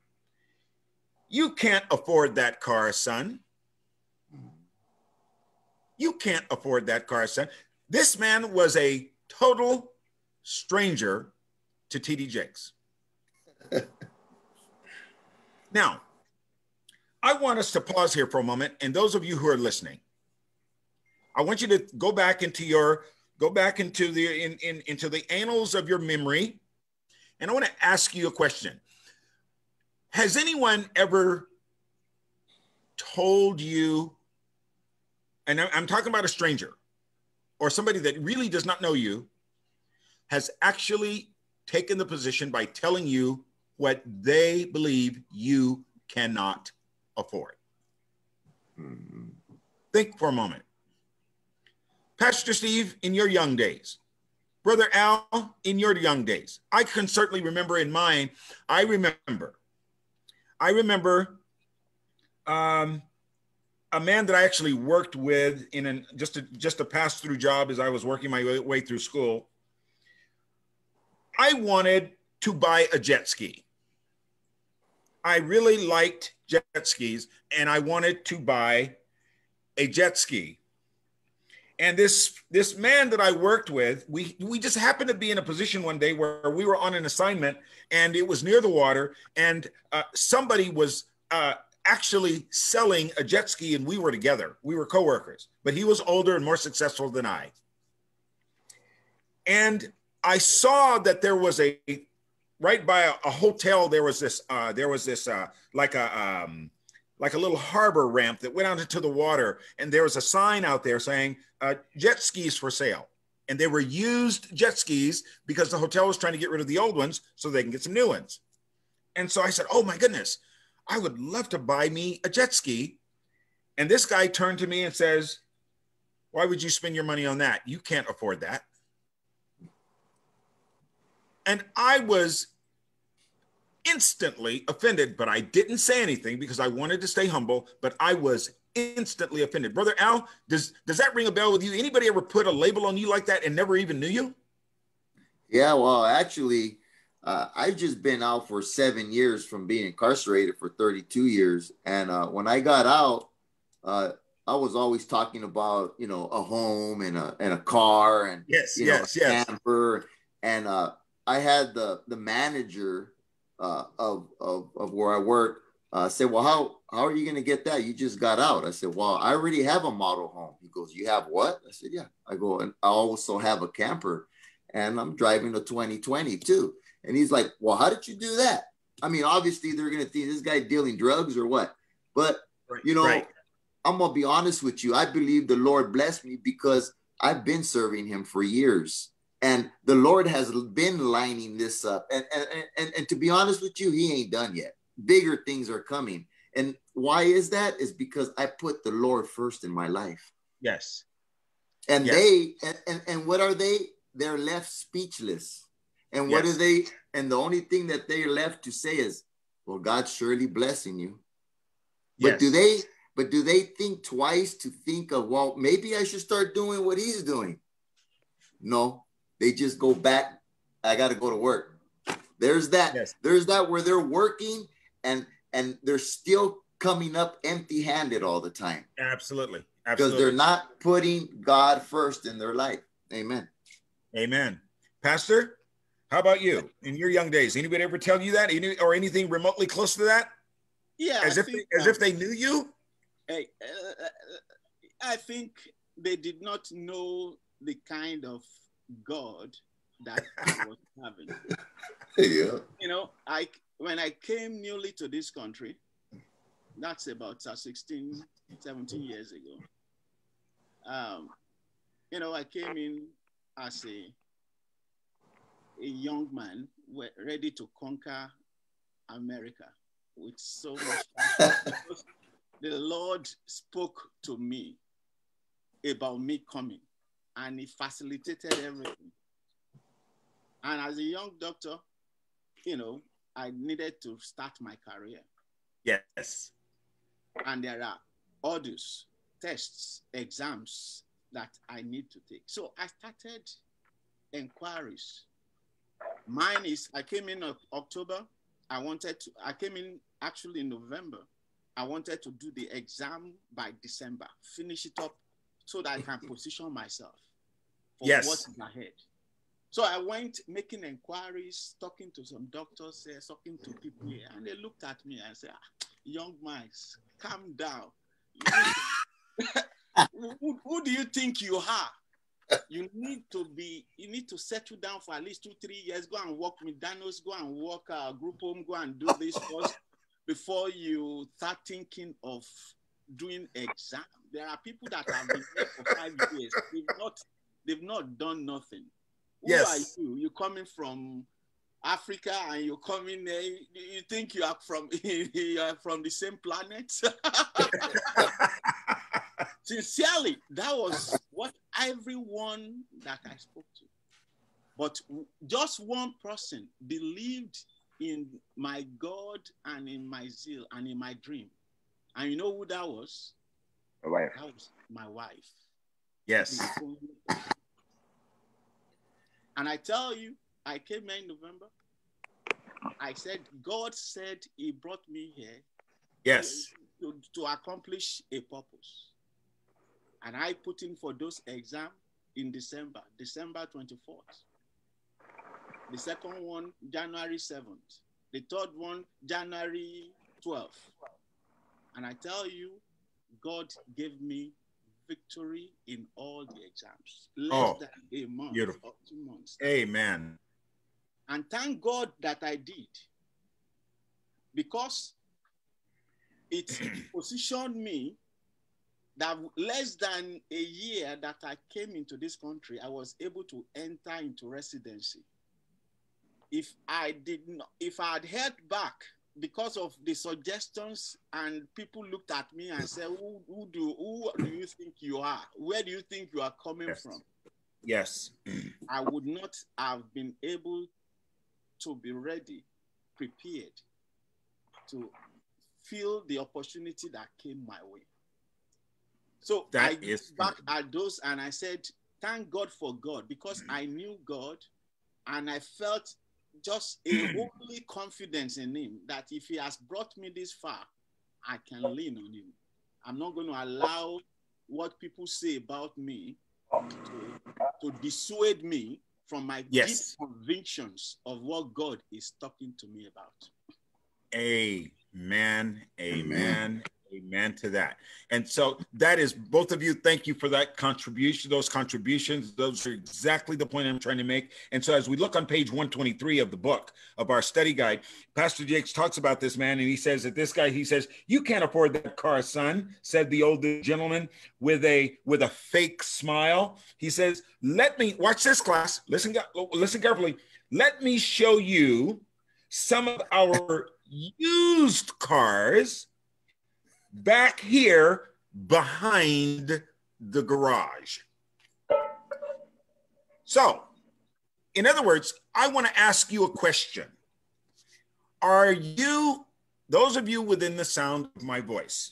"You can't afford that car, son. You can't afford that car, son." This man was a total stranger to T.D. Jakes. Now, I want us to pause here for a moment. And those of you who are listening, I want you to go back into the annals of your memory. And I want to ask you a question. Has anyone ever told you, and I'm talking about a stranger or somebody that really does not know you, has actually taken the position by telling you what they believe you cannot afford? Think for a moment. Pastor Steve, in your young days, Brother Al, in your young days, I can certainly remember in mine. I remember a man that I actually worked with in just a pass-through job as I was working my way through school. I wanted to buy a jet ski. I really liked jet skis, and I wanted to buy a jet ski. And this man that I worked with, we just happened to be in a position one day where we were on an assignment, and it was near the water, and somebody was actually selling a jet ski, and we were together. We were coworkers, but he was older and more successful than I. And I saw that there was a right by a hotel, there was this like a little harbor ramp that went out into the water, and there was a sign out there saying jet skis for sale. and they were used jet skis because the hotel was trying to get rid of the old ones so they can get some new ones. And so I said, oh my goodness, I would love to buy me a jet ski. And this guy turned to me and says, why would you spend your money on that? You can't afford that. And I was instantly offended, but I didn't say anything because I wanted to stay humble, but I was instantly offended. Brother Al, does that ring a bell with you? Anybody ever put a label on you like that and never even knew you? Yeah, well, actually, I've just been out for 7 years from being incarcerated for 32 years. And when I got out, I was always talking about, you know, a home and a car and, yes, camper. And I had the manager of where I work said, well, how are you going to get that? You just got out. I said, well, I already have a model home. He goes, you have what? I said, yeah. I go, and I also have a camper and I'm driving a 2020 too. And he's like, well, how did you do that? I mean, obviously they're going to think this guy dealing drugs or what, but you know, I'm going to be honest with you. I believe the Lord blessed me because I've been serving him for years. And the Lord has been lining this up. And to be honest with you, he ain't done yet. Bigger things are coming. And why is that? Is because I put the Lord first in my life. Yes. And they, and what are they? They're left speechless. And what are they? And the only thing that they're left to say is, well, God's surely blessing you. But do they think twice to think of, well, maybe I should start doing what he's doing? No, they just go back. I got to go to work. There's that. Yes. There's that where they're working and they're still coming up empty-handed all the time. Absolutely. Because they're not putting God first in their life. Amen. Amen. Pastor, how about you in your young days? Anybody ever tell you that or anything remotely close to that? Yeah. As if they knew you? I think they did not know the kind of God that I was having. Yeah. You know, when I came newly to this country, that's about 16, 17 years ago. You know, I came in as a young man ready to conquer America with so much. The Lord spoke to me about me coming, and he facilitated everything. And as a young doctor, you know, I needed to start my career. Yes. And there are orders, tests, exams that I need to take. So I started inquiries. Mine is, I came in October. I came in actually in November. I wanted to do the exam by December, finish it up so that I can position myself for what's ahead. So I went making inquiries, talking to some doctors, talking to people here, and they looked at me and said, young man, calm down. Who do you think you are? You need to settle down for at least 2-3 years. Go and work McDonald's, go and work a group home, go and do this first. Before you start thinking of doing exam, there are people that have been here for 5 years. They've not done nothing. Who are you? You're coming from Africa and you're coming there. You think you are from the same planet? Sincerely, that was what everyone that I spoke to. But just one person believed in my God and in my zeal and in my dream. And you know who that was? My wife. That was my wife. Yes. And I tell you, I came here in November. I said, God said he brought me here to accomplish a purpose. And I put in for those exams in December 24th. The second one, January 7th. The third one, January 12th. And I tell you, God gave me victory in all the exams. Less than a month, beautiful. Or 2 months. Amen. And thank God that I did. Because it positioned me that less than a year that I came into this country, I was able to enter into residency. If I did not, if I had held back because of the suggestions, and people looked at me and said, who do you think you are? Where do you think you are coming yes. from? Yes. I would not have been able to be ready, prepared to feel the opportunity that came my way. So I looked back at those and I said, thank God for God, because I knew God and I felt just a holy confidence in him that if he has brought me this far, I can lean on him. I'm not going to allow what people say about me to dissuade me from my yes. deep convictions of what God is talking to me about. Amen, amen, amen to that. And so that is, both of you, thank you for that contribution, those contributions. Those are exactly the point I'm trying to make. And so as we look on page 123 of the book, of our study guide, Pastor Jakes talks about this man, and he says that this guy, he says, "You can't afford that car, son," said the old gentleman with a fake smile. He says, "Let me, watch this, class, listen carefully. Let me show you some of our used cars back here behind the garage." So, in other words, I want to ask you a question. Are you, those of you within the sound of my voice,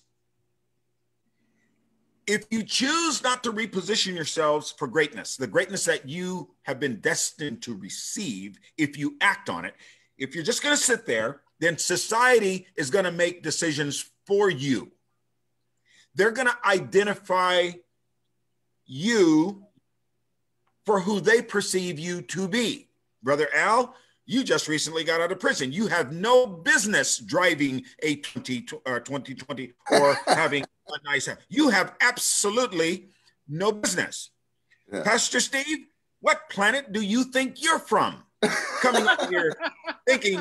if you choose not to reposition yourselves for greatness, the greatness that you have been destined to receive, if you act on it, if you're just going to sit there, then society is going to make decisions for you. They're going to identify you for who they perceive you to be. Brother Al, you just recently got out of prison. You have no business driving a 2020 or having a nice house. You have absolutely no business. Yeah. Pastor Steve, what planet do you think you're from? Coming up here thinking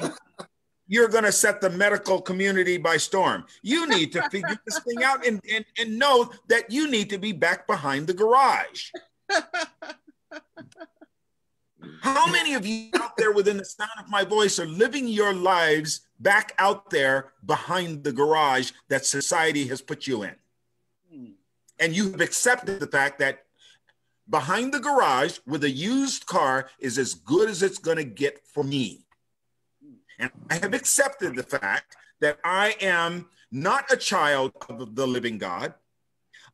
you're going to set the medical community by storm. You need to figure this thing out and know that you need to be back behind the garage. How many of you out there within the sound of my voice are living your lives back out there behind the garage that society has put you in? And you've accepted the fact that behind the garage with a used car is as good as it's going to get for me. And I have accepted the fact that I am not a child of the living God.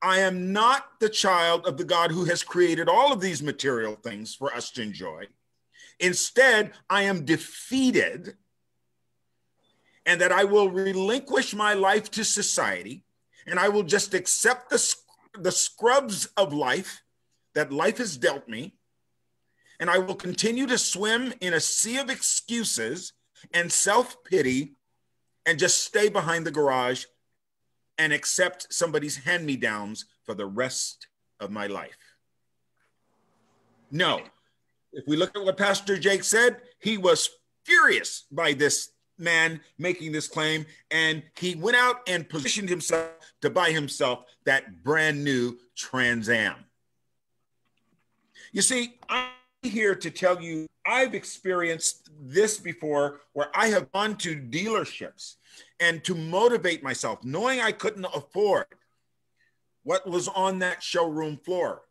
I am not the child of the God who has created all of these material things for us to enjoy. Instead, I am defeated, and that I will relinquish my life to society, and I will just accept the scrubs of life that life has dealt me, and I will continue to swim in a sea of excuses and self-pity and just stay behind the garage and accept somebody's hand-me-downs for the rest of my life. No, if we look at what Pastor Jake said, he was furious by this man making this claim, and he went out and positioned himself to buy himself that brand new Trans Am. You see, I'm here to tell you I've experienced this before, where I have gone to dealerships and to motivate myself, knowing I couldn't afford what was on that showroom floor.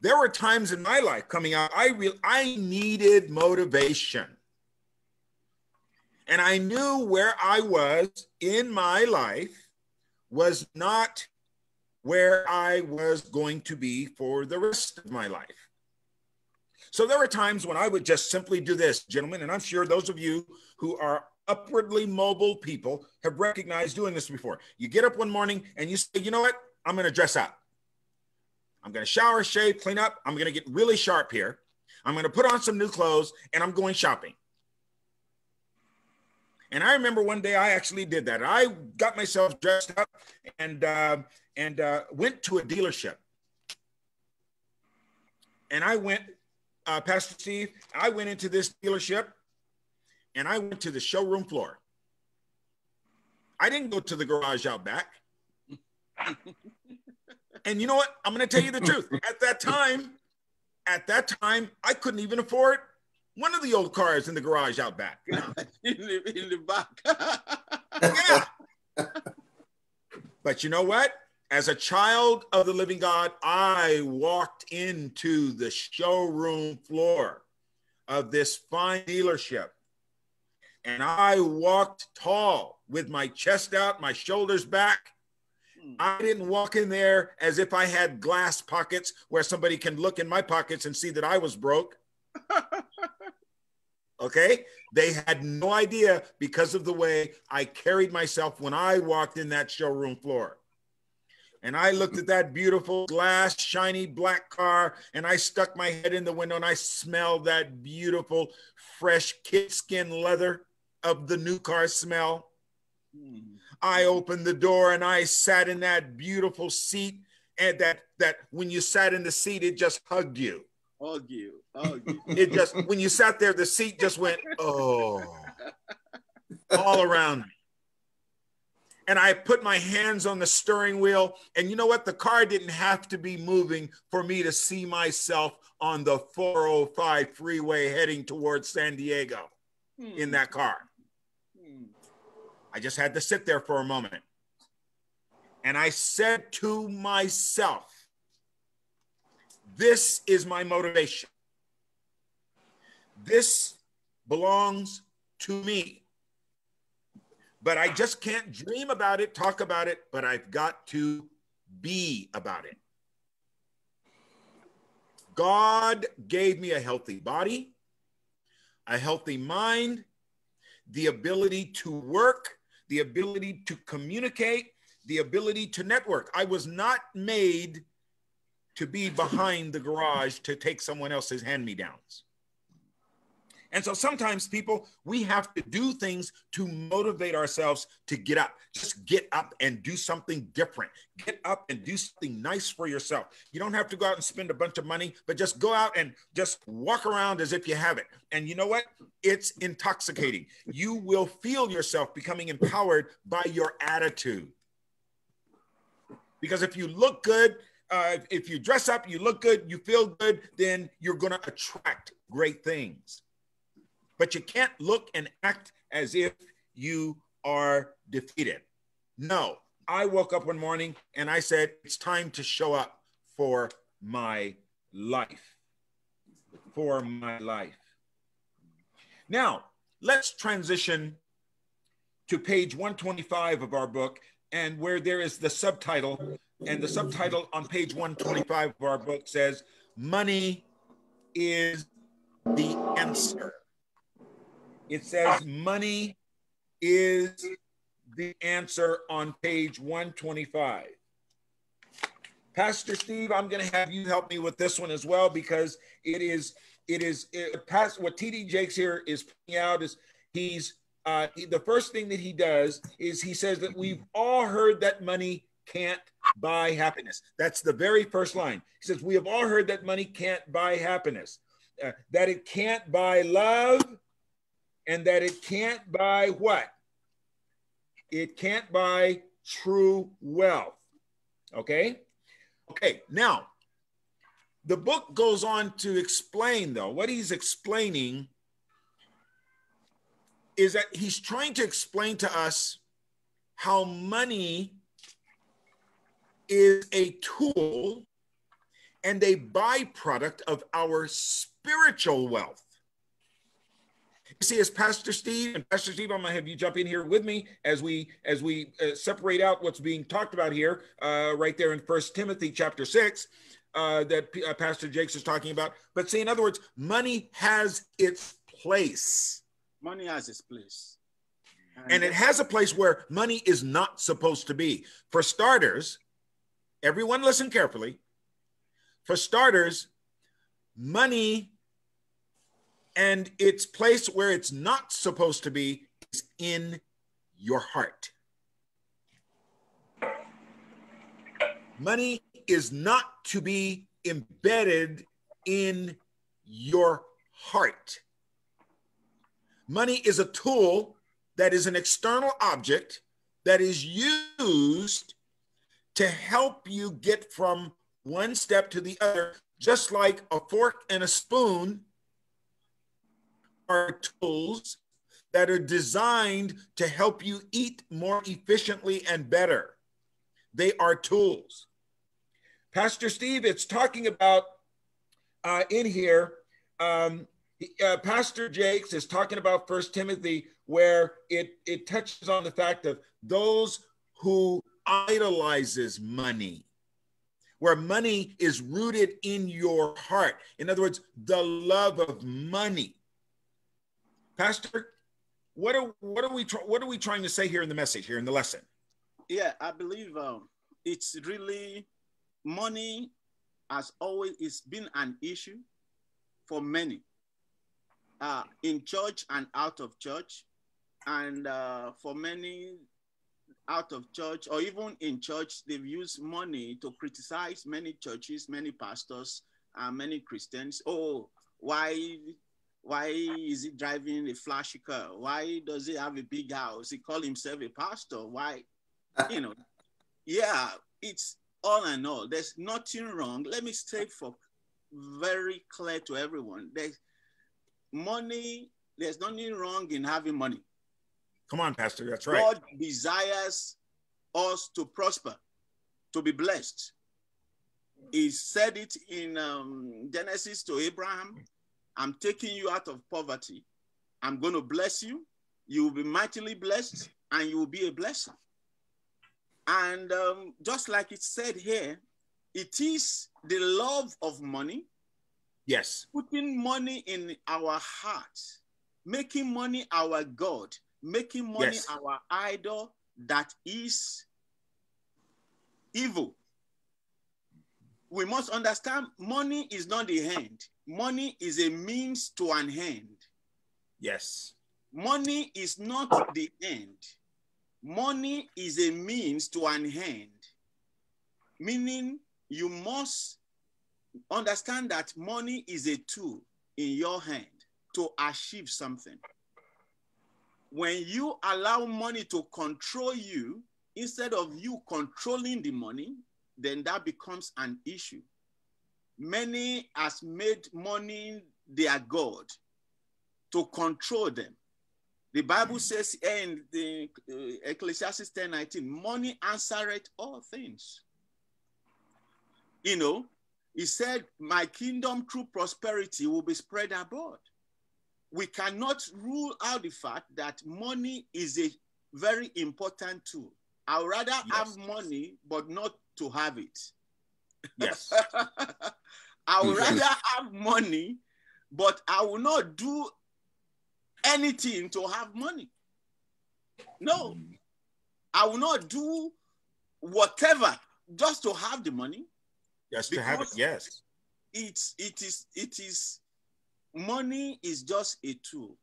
There were times in my life coming out, I needed motivation. And I knew where I was in my life was not where I was going to be for the rest of my life. So there were times when I would just simply do this, gentlemen, and I'm sure those of you who are upwardly mobile people have recognized doing this before. You get up one morning and you say, you know what? I'm going to dress up. I'm going to shower, shave, clean up. I'm going to get really sharp here. I'm going to put on some new clothes and I'm going shopping. And I remember one day I actually did that. I got myself dressed up and went to a dealership. And I went... Pastor Steve, I went into this dealership and I went to the showroom floor. I didn't go to the garage out back. And you know what? I'm going to tell you the truth. At that time, I couldn't even afford one of the old cars in the garage out back. You know? in the back. Yeah. But you know what? As a child of the living God, I walked into the showroom floor of this fine dealership. And I walked tall with my chest out, my shoulders back. I didn't walk in there as if I had glass pockets where somebody can look in my pockets and see that I was broke. Okay? They had no idea because of the way I carried myself when I walked in that showroom floor. And I looked at that beautiful glass, shiny black car, and I stuck my head in the window and I smelled that beautiful, fresh kid skin leather of the new car smell. I opened the door and I sat in that beautiful seat, and that when you sat in the seat, it just hugged you. Hug you. It just, when you sat there, the seat just went, oh, all around me. And I put my hands on the steering wheel, and you know what? The car didn't have to be moving for me to see myself on the 405 freeway heading towards San Diego in that car. I just had to sit there for a moment. And I said to myself, this is my motivation. This belongs to me. But I just can't dream about it, talk about it, but I've got to be about it. God gave me a healthy body, a healthy mind, the ability to work, the ability to communicate, the ability to network. I was not made to be behind the garage to take someone else's hand-me-downs. And so sometimes people, we have to do things to motivate ourselves to get up. Just get up and do something different. Get up and do something nice for yourself. You don't have to go out and spend a bunch of money, but just go out and just walk around as if you have it. And you know what? It's intoxicating. You will feel yourself becoming empowered by your attitude. Because if you look good, if you dress up, you look good, you feel good, then you're going to attract great things. But you can't look and act as if you are defeated. No, I woke up one morning and I said, it's time to show up for my life. For my life. Now, let's transition to page 125 of our book, and where there is the subtitle. And the subtitle on page 125 of our book says, Money is the Answer. It says money is the answer on page 125. Pastor Steve, I'm going to have you help me with this one as well, because what T.D. Jakes here is pointing out is the first thing that he does is he says that we've all heard that money can't buy happiness. That's the very first line. He says, we have all heard that money can't buy happiness, that it can't buy love, and that it can't buy what? It can't buy true wealth, okay? Okay, now, the book goes on to explain, though, what he's explaining is that he's trying to explain to us how money is a tool and a byproduct of our spiritual wealth. See, as Pastor Steve, I'm gonna have you jump in here with me as we separate out what's being talked about here, right there in 1 Timothy chapter 6, that Pastor Jakes is talking about. But see, in other words, money has its place. Money has its place. And it has a place where money is not supposed to be. For starters, everyone listen carefully. For starters, money and its place where it's not supposed to be is in your heart. Money is not to be embedded in your heart. Money is a tool that is an external object that is used to help you get from one step to the other, just like a fork and a spoon are tools that are designed to help you eat more efficiently and better. They are tools. Pastor Steve, it's talking about in here, Pastor Jakes is talking about 1 Timothy, where it touches on the fact of those who idolizes money, where money is rooted in your heart. In other words, the love of money. Pastor, what are we trying to say here in the message, here in the lesson? Yeah, I believe it's really money, as always, it's been an issue for many in church and out of church, and for many out of church or even in church, they've used money to criticize many churches, many pastors, many Christians. Oh, why is he driving a flashy car? Why does he have a big house? He calls himself a pastor. Why, you know? Yeah, it's all and all. There's nothing wrong. Let me state for very clear to everyone. There's nothing wrong in having money. Come on, Pastor, that's right. God desires us to prosper, to be blessed. He said it in Genesis to Abraham. I'm taking you out of poverty. I'm going to bless you. You will be mightily blessed, and you will be a blessing. And just like it said here, it is the love of money. Yes. Putting money in our heart, making money our God, making money yes. our idol, that is evil. We must understand money is not the end. Money is a means to an end. Yes. Money is not the end. Money is a means to an end. Meaning you must understand that money is a tool in your hand to achieve something. When you allow money to control you, instead of you controlling the money, then that becomes an issue. Many has made money their God to control them. The Bible says in the Ecclesiastes 10:19, money answereth all things. You know, he said, my kingdom through prosperity will be spread abroad. We cannot rule out the fact that money is a very important tool. I would rather yes. have money, but not to have it. Yes. I would rather have money, but I will not do anything to have money. No, I will not do whatever just to have the money. Yes, to have it, yes. It is. Money is just a tool.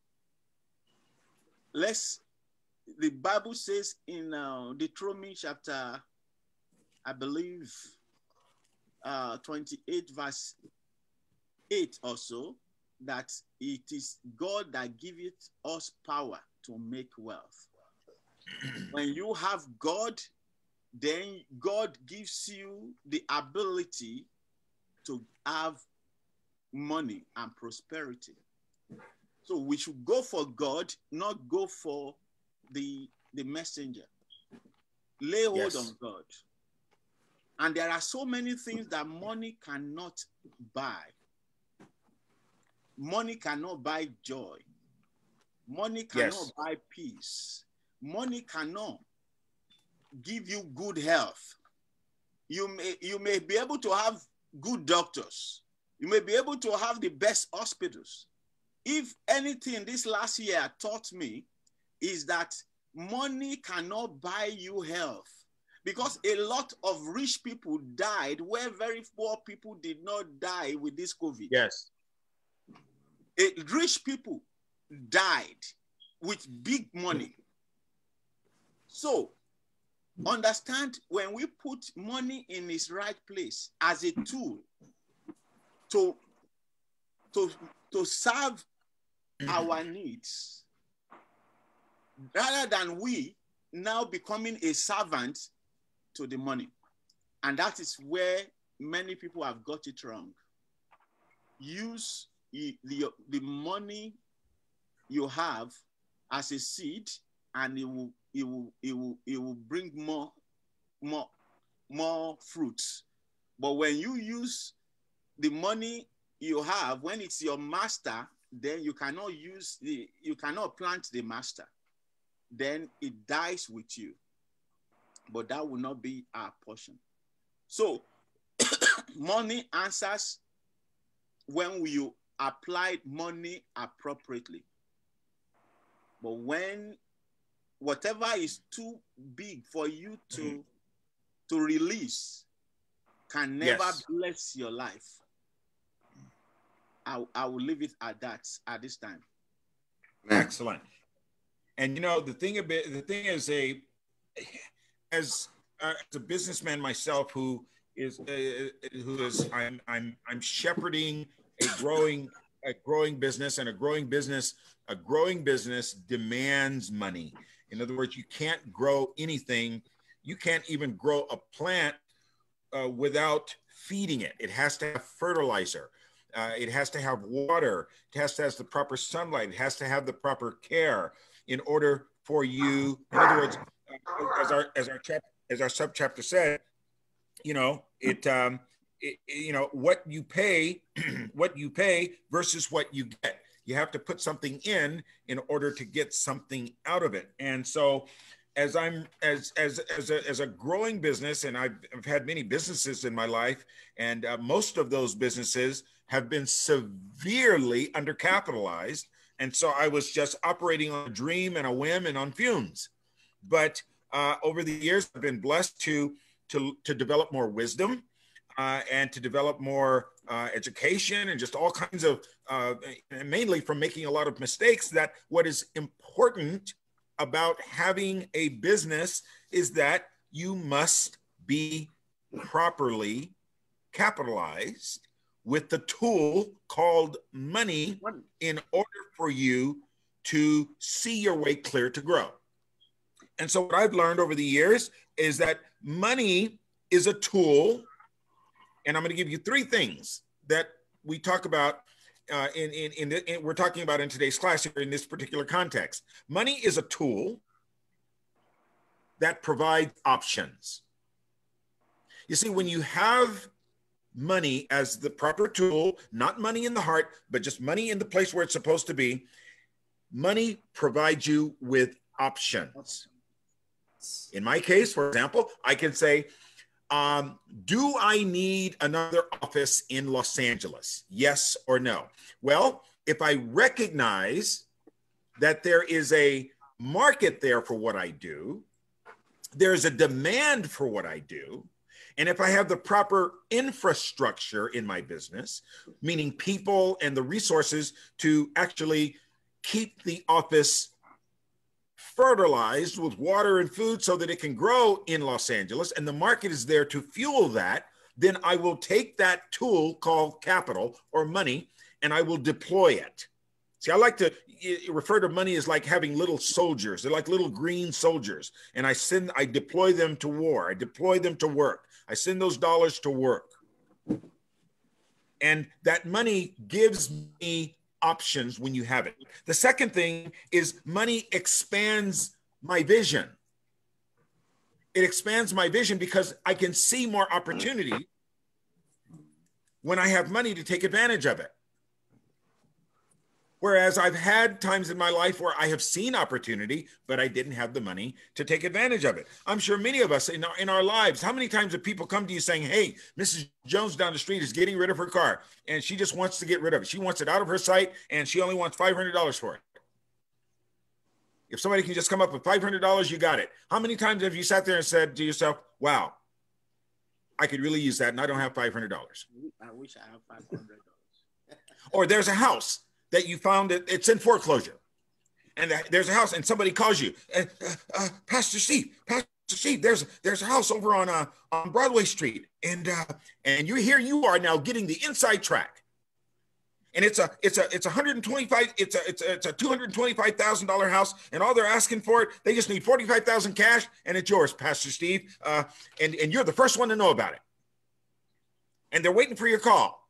The Bible says in Deuteronomy chapter, I believe, 28 verse 8 or so, that it is God that giveth us power to make wealth. When you have God, then God gives you the ability to have money and prosperity. So we should go for God, not go for the messenger. Lay hold yes. on God. And there are so many things that money cannot buy. Money cannot buy joy. Money cannot yes. buy peace. Money cannot give you good health. You may be able to have good doctors. You may be able to have the best hospitals. If anything this last year taught me is that money cannot buy you health, because a lot of rich people died where very poor people did not die with this COVID. Yes. Rich people died with big money. So understand, when we put money in its right place as a tool, to serve our needs, rather than we now becoming a servant to the money. And that is where many people have got it wrong. Use the money you have as a seed, and it will bring more fruits. But when you use the money you have, when it's your master, then you cannot use the, you cannot plant the master. Then it dies with you. But that will not be our portion. So money answers when you applied money appropriately. But when whatever is too big for you to release can never bless your life. I will leave it at that at this time. Excellent. And you know, the thing is, as a businessman myself who is I'm shepherding a growing business, and a growing business demands money. In other words, you can't grow anything. You can't even grow a plant without feeding it. It has to have fertilizer. It has to have water. It has to have the proper sunlight. It has to have the proper care in order for you. In other words, as our subchapter said, you know, what you pay, what you pay versus what you get. You have to put something in order to get something out of it. And so, as a growing business, and I've had many businesses in my life, and most of those businesses have been severely undercapitalized. And so I was just operating on a dream and a whim and on fumes. But over the years, I've been blessed to develop more wisdom and to develop more education and just all kinds of, mainly from making a lot of mistakes, that what is important about having a business is that you must be properly capitalized with the tool called money in order for you to see your way clear to grow. And so what I've learned over the years is that money is a tool. And I'm going to give you three things that we talk about we're talking about in today's class here in this particular context. Money is a tool that provides options. You see, when you have money as the proper tool, not money in the heart, but just money in the place where it's supposed to be, money provides you with options. In my case, for example, I can say, do I need another office in Los Angeles? Yes or no? Well, if I recognize that there is a market there for what I do, there is a demand for what I do, and if I have the proper infrastructure in my business, meaning people and the resources to actually keep the office fertilized with water and food so that it can grow in Los Angeles, and the market is there to fuel that, then I will take that tool called capital or money, and I will deploy it. See, I like to refer to money as like having little soldiers. They're like little green soldiers, and I deploy them to war. I deploy them to work. I send those dollars to work. And that money gives me options when you have it. The second thing is money expands my vision. It expands my vision because I can see more opportunity when I have money to take advantage of it. Whereas I've had times in my life where I have seen opportunity, but I didn't have the money to take advantage of it. I'm sure many of us in our lives, how many times have people come to you saying, hey, Mrs. Jones down the street is getting rid of her car, and she just wants to get rid of it. She wants it out of her sight, and she only wants $500 for it. If somebody can just come up with $500, you got it. How many times have you sat there and said to yourself, wow, I could really use that, and I don't have $500. I wish I had $500. Or there's a house that you found that it's in foreclosure, and there's a house, and somebody calls you, and Pastor Steve, there's a house over on Broadway Street, and here you are now getting the inside track, And it's a $225,000 house, and all they're asking for it, they just need $45,000 cash, and it's yours, Pastor Steve. And you're the first one to know about it. And they're waiting for your call.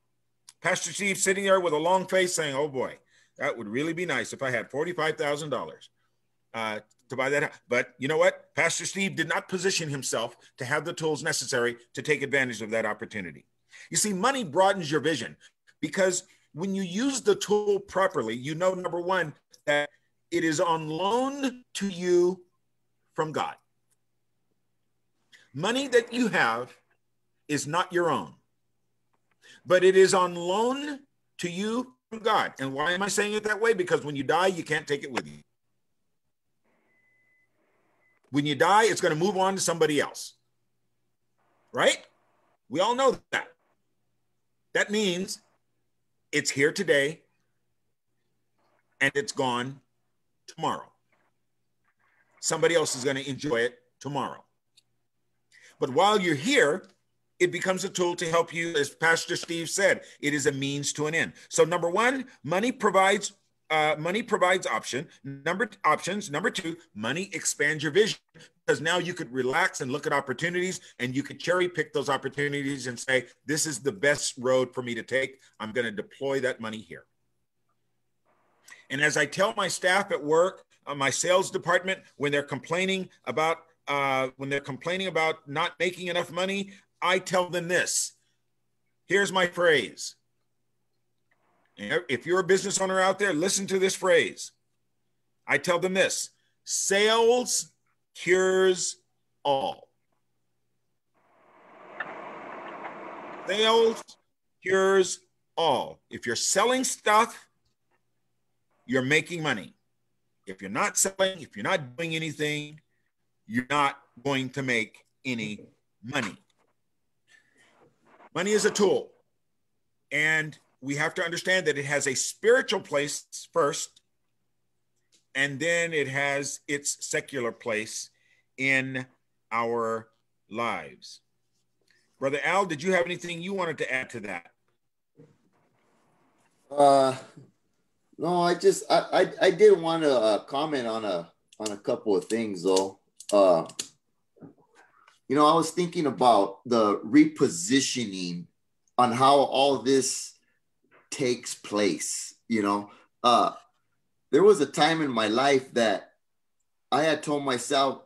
Pastor Steve sitting there with a long face saying, oh boy, that would really be nice if I had $45,000 to buy that house. But you know what? Pastor Steve did not position himself to have the tools necessary to take advantage of that opportunity. You see, money broadens your vision, because when you use the tool properly, you know, number one, that it is on loan to you from God. Money that you have is not your own, but it is on loan to you from God. And why am I saying it that way? Because when you die, you can't take it with you. When you die, it's going to move on to somebody else, right? We all know that. That means it's here today, and it's gone tomorrow. Somebody else is going to enjoy it tomorrow. But while you're here, it becomes a tool to help you, as Pastor Steve said, it is a means to an end. So number one, money provides options. Number two, money expands your vision, because now you could relax and look at opportunities, and you could cherry pick those opportunities and say, this is the best road for me to take. I'm going to deploy that money here. And as I tell my staff at work, my sales department, when they're complaining about not making enough money, I tell them this. Here's my phrase. If you're a business owner out there, listen to this phrase. I tell them this: sales cures all. Sales cures all. If you're selling stuff, you're making money. If you're not selling, if you're not doing anything, you're not going to make any money. Money is a tool, and we have to understand that it has a spiritual place first, and then it has its secular place in our lives. Brother Al, did you have anything you wanted to add to that? No, I did want to comment on a couple of things though. You know, I was thinking about the repositioning on how all this takes place. You know, there was a time in my life that I had told myself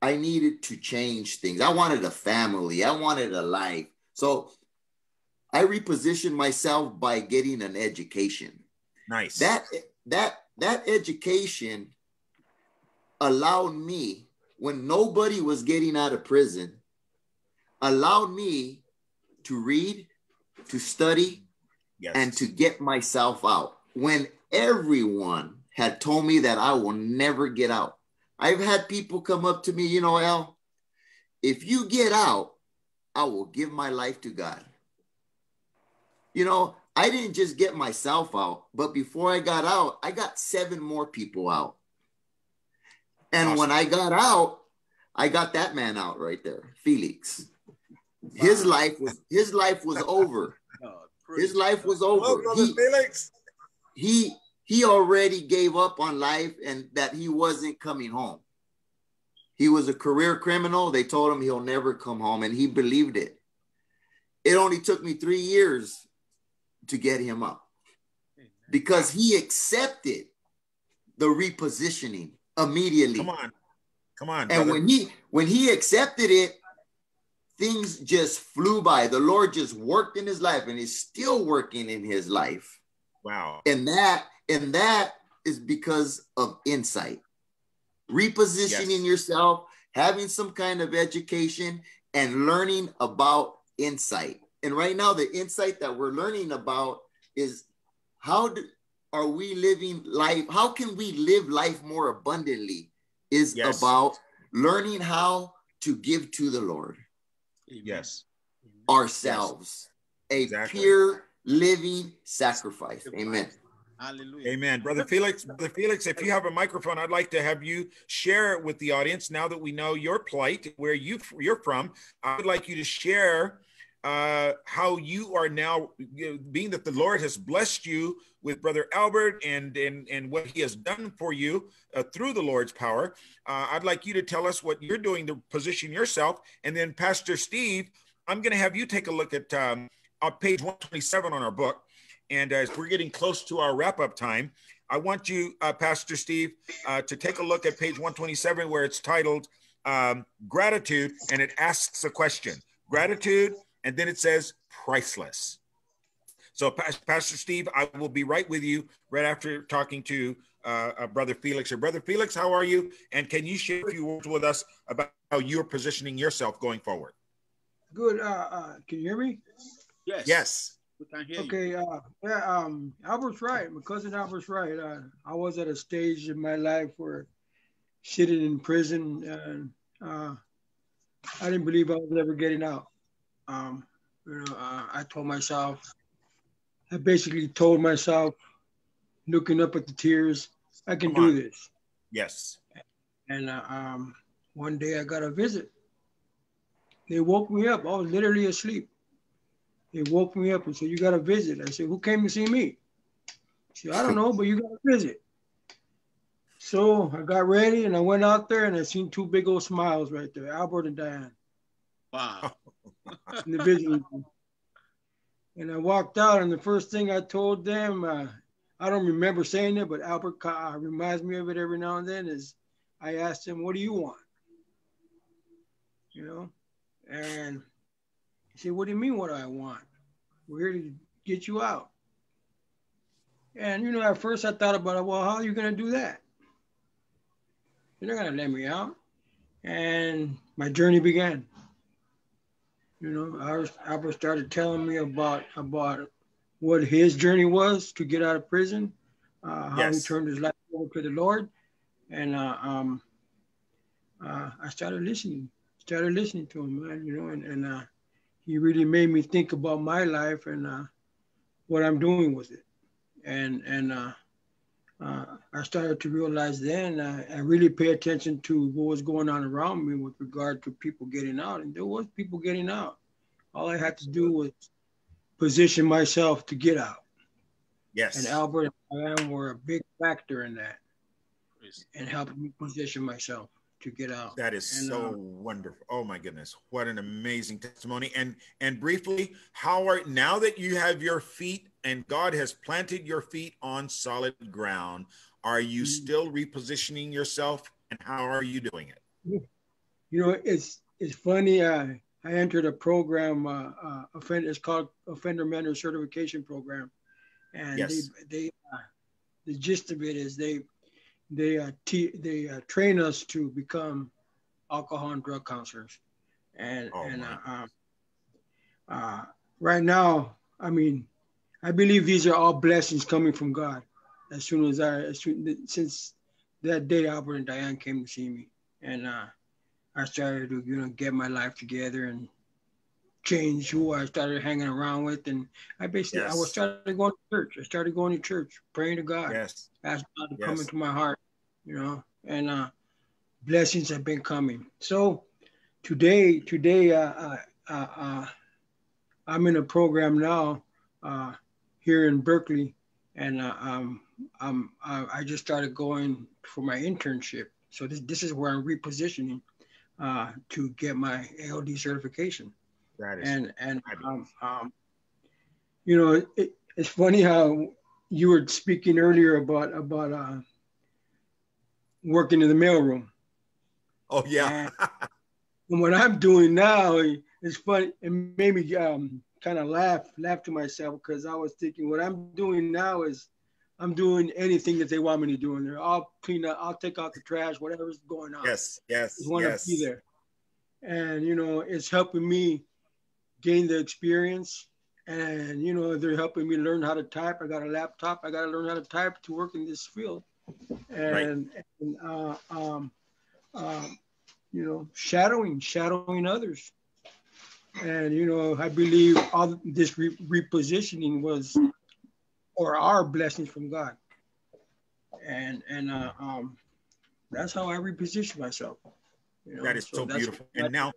I needed to change things. I wanted a family. I wanted a life. So I repositioned myself by getting an education. Nice. That education allowed me, when nobody was getting out of prison, allowed me to read, to study, yes, and to get myself out when everyone had told me that I will never get out. I've had people come up to me, you know, Al, if you get out, I will give my life to God. You know, I didn't just get myself out, but before I got out, I got 7 more people out. And awesome. When I got out, I got that man out right there, Felix. His life was over. His life was over. Hello, Brother Felix. He already gave up on life, and that he wasn't coming home. He was a career criminal. They told him he'll never come home, and he believed it. It only took me 3 years to get him up, because he accepted the repositioning immediately. Come on. And brother, when he accepted it, things just flew by. The Lord just worked in his life, and is still working in his life. Wow. And that is because of insight. Repositioning yourself, having some kind of education, and learning about insight. And right now, the insight that we're learning about is how are we living life? How can we live life more abundantly? Is about learning how to give to the Lord. Yes. Ourselves. Yes. Exactly. A pure living sacrifice. Amen. Hallelujah. Amen. Brother Felix, if you have a microphone, I'd like to have you share with the audience, now that we know your plight, where you're from. I would like you to share how you are now, being that the Lord has blessed you with Brother Albert and what he has done for you through the Lord's power. I'd like you to tell us what you're doing to position yourself. And then Pastor Steve, I'm going to have you take a look at page 127 on our book. And as we're getting close to our wrap-up time, I want you, Pastor Steve, to take a look at page 127, where it's titled Gratitude, and it asks a question. Gratitude, and then it says priceless. So Pastor Steve, I will be right with you right after talking to Brother Felix. Or Brother Felix, how are you? And can you share a few words with us about how you're positioning yourself going forward? Good. Can you hear me? Yes. Yes. Okay. Albert's right. My cousin Albert's right. I was at a stage in my life where sitting in prison, and I didn't believe I was ever getting out. I told myself, I basically told myself, looking up at the tears, I can do this. Yes. And one day I got a visit. They woke me up. I was literally asleep. They woke me up and said, "You got a visit." I said, "Who came to see me?" She said, "I don't know, but you got a visit." So I got ready and I went out there and I seen two big old smiles right there, Albert and Diane. Wow. In the vision. And I walked out, and the first thing I told them, I don't remember saying it, but Albert reminds me of it every now and then, is I asked him, "What do you want?" You know? And he said, "What do you mean what I want? We're here to get you out." And, you know, at first I thought about it, well, how are you going to do that? You're not going to let me out. And my journey began. You know, Albert started telling me about what his journey was to get out of prison, how he turned his life over to the Lord. And I started listening to him, man, you know, and he really made me think about my life and what I'm doing with it. And I started to realize then I really pay attention to what was going on around me with regard to people getting out. And there was people getting out. All I had to do was position myself to get out. Yes. And Albert and Diane were a big factor in that and helped me position myself to get out. That is so wonderful. Oh my goodness. What an amazing testimony. And briefly, how are, now that you have your feet and God has planted your feet on solid ground, are you still repositioning yourself, and how are you doing it? You know, it's funny. I entered a program, it's called Offender Mentor Certification Program. And the gist of it is they train us to become alcohol and drug counselors, and right now, I mean, I believe these are all blessings coming from God. Since that day, Albert and Diane came to see me, and I started to, you know, get my life together and change who I started hanging around with, and I started going to church. I started going to church, praying to God, asking God to come into my heart, you know, and blessings have been coming. So today, I'm in a program now here in Berkeley, and I just started going for my internship. So this is where I'm repositioning to get my ALD certification. You know, it's funny how you were speaking earlier about working in the mailroom. Oh yeah. And what I'm doing now is funny. It made me kind of laugh to myself, because I was thinking what I'm doing now is I'm doing anything that they want me to do in there. I'll clean up. I'll take out the trash. Whatever's going on. I want to be there, and you know, it's helping me gain the experience, and you know, they're helping me learn how to type. I got a laptop. I got to learn how to type to work in this field, and you know, shadowing others, and you know, I believe all this repositioning was, or our blessings from God, and that's how I reposition myself. You know? That is so beautiful. And now,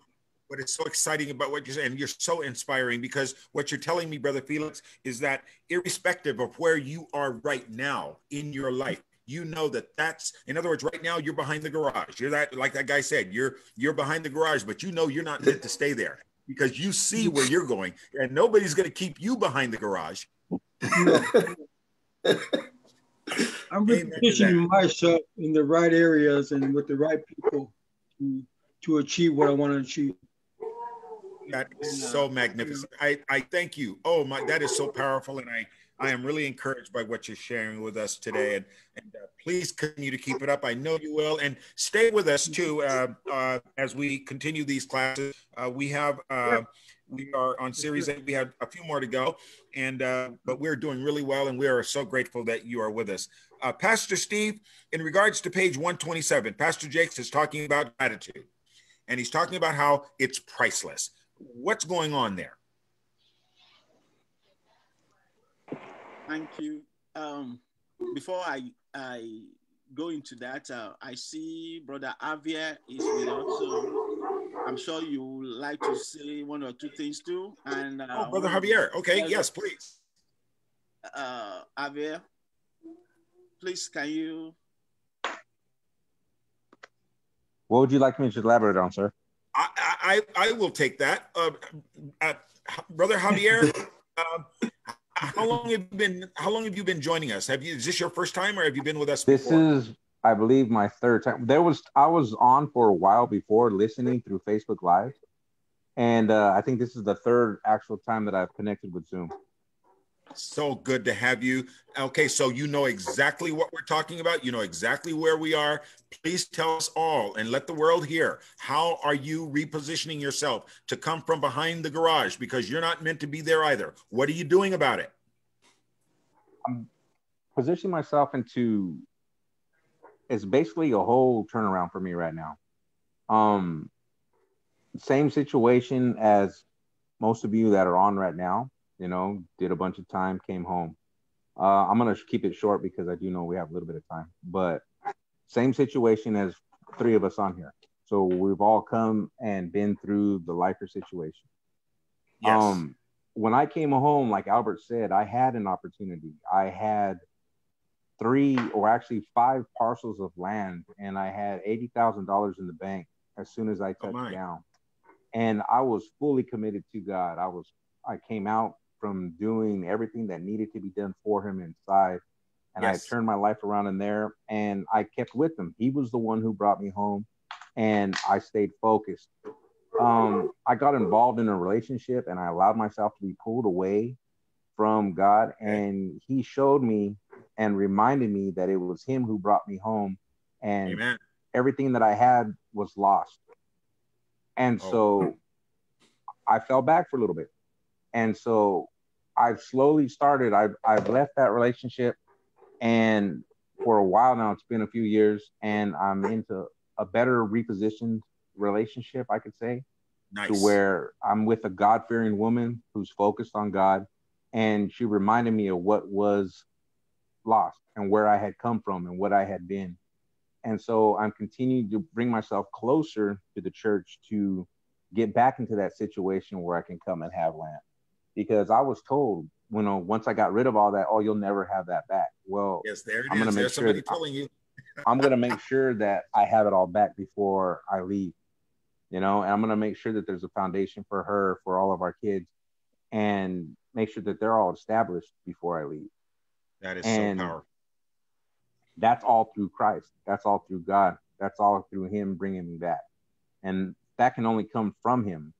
What is so exciting about what you're saying, and you're so inspiring, because what you're telling me, Brother Felix, is that irrespective of where you are right now in your life, you know that that's, in other words, right now you're behind the garage. You're that, like that guy said, you're behind the garage, but you know you're not meant to stay there, because you see where you're going, and nobody's going to keep you behind the garage. I'm repositioning myself in the right areas and with the right people to achieve what I want to achieve. That is so magnificent. I thank you. Oh my, that is so powerful. And I am really encouraged by what you're sharing with us today. And please continue to keep it up. I know you will. And stay with us too as we continue these classes. We are on series 8. We have a few more to go. But we're doing really well. And we are so grateful that you are with us. Pastor Steve, in regards to page 127, Pastor Jakes is talking about gratitude. And he's talking about how it's priceless. What's going on there? Thank you. Before I go into that, I see Brother Javier is with us. So I'm sure you would like to say one or two things too. And Brother Javier, okay, yes, please. Javier, please, can you? What would you like me to elaborate on, sir? I will take that. Brother Javier, how long have you been joining us? Is this your first time, or have you been with us before? This is, I believe, my third time. I was on for a while before, listening through Facebook Live, and I think this is the third actual time that I've connected with Zoom. So good to have you. Okay, so you know exactly what we're talking about. You know exactly where we are. Please tell us all and let the world hear. How are you repositioning yourself to come from behind the garage? Because you're not meant to be there either. What are you doing about it? I'm positioning myself into, it's basically a whole turnaround for me right now. Same situation as most of you that are on right now. You know, did a bunch of time, came home. I'm going to keep it short because I do know we have a little bit of time, but same situation as three of us on here. So we've all come and been through the lifer situation. Yes. When I came home, like Albert said, I had an opportunity. I had 5 parcels of land, and I had $80,000 in the bank as soon as I touched down. And I was fully committed to God. I came out from doing everything that needed to be done for him inside. And yes. I turned my life around in there, and I kept with him. He was the one who brought me home, and I stayed focused. I got involved in a relationship, and I allowed myself to be pulled away from God. And he showed me and reminded me that it was him who brought me home, and Amen. Everything that I had was lost. And so I fell back for a little bit. And so I've slowly started, I've left that relationship, and for a while now, it's been a few years, and I'm into a better repositioned relationship, I could say, nice. To where I'm with a God-fearing woman who's focused on God, and she reminded me of what was lost and where I had come from and what I had been. And so I'm continuing to bring myself closer to the church to get back into that situation where I can come and have land. Because I was told, you know, once I got rid of all that, oh, you'll never have that back. Well, yes, there it is. There's somebody telling you. I'm going to make sure that I have it all back before I leave, you know, and I'm going to make sure that there's a foundation for her, for all of our kids, and make sure that they're all established before I leave. That is so powerful. That's all through Christ. That's all through God. That's all through him bringing me back. And that can only come from him.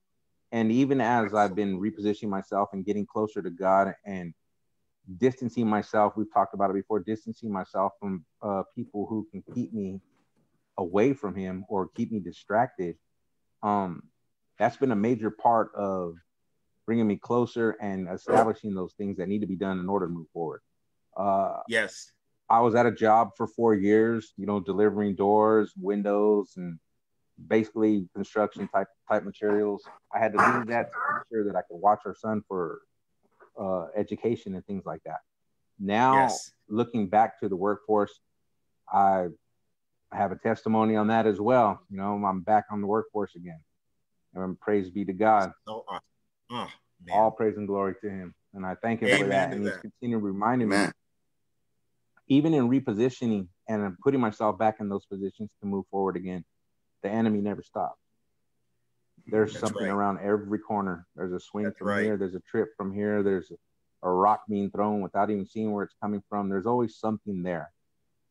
And even as I've been repositioning myself and getting closer to God and distancing myself, we've talked about it before, distancing myself from people who can keep me away from him or keep me distracted. That's been a major part of bringing me closer and establishing those things that need to be done in order to move forward. Yes. I was at a job for 4 years, you know, delivering doors, windows, and basically construction type materials. I had to leave that to make sure that I could watch our son for education and things like that. Now, yes. Looking back to the workforce, I have a testimony on that as well. You know, I'm back on the workforce again. And praise be to God. So awesome. Oh, man. All praise and glory to him. And I thank him for that. And he's continued reminding me, even in repositioning and putting myself back in those positions to move forward again, the enemy never stopped. There's something around every corner. There's a swing from here. There's a trip from here. There's a rock being thrown without even seeing where it's coming from. There's always something there.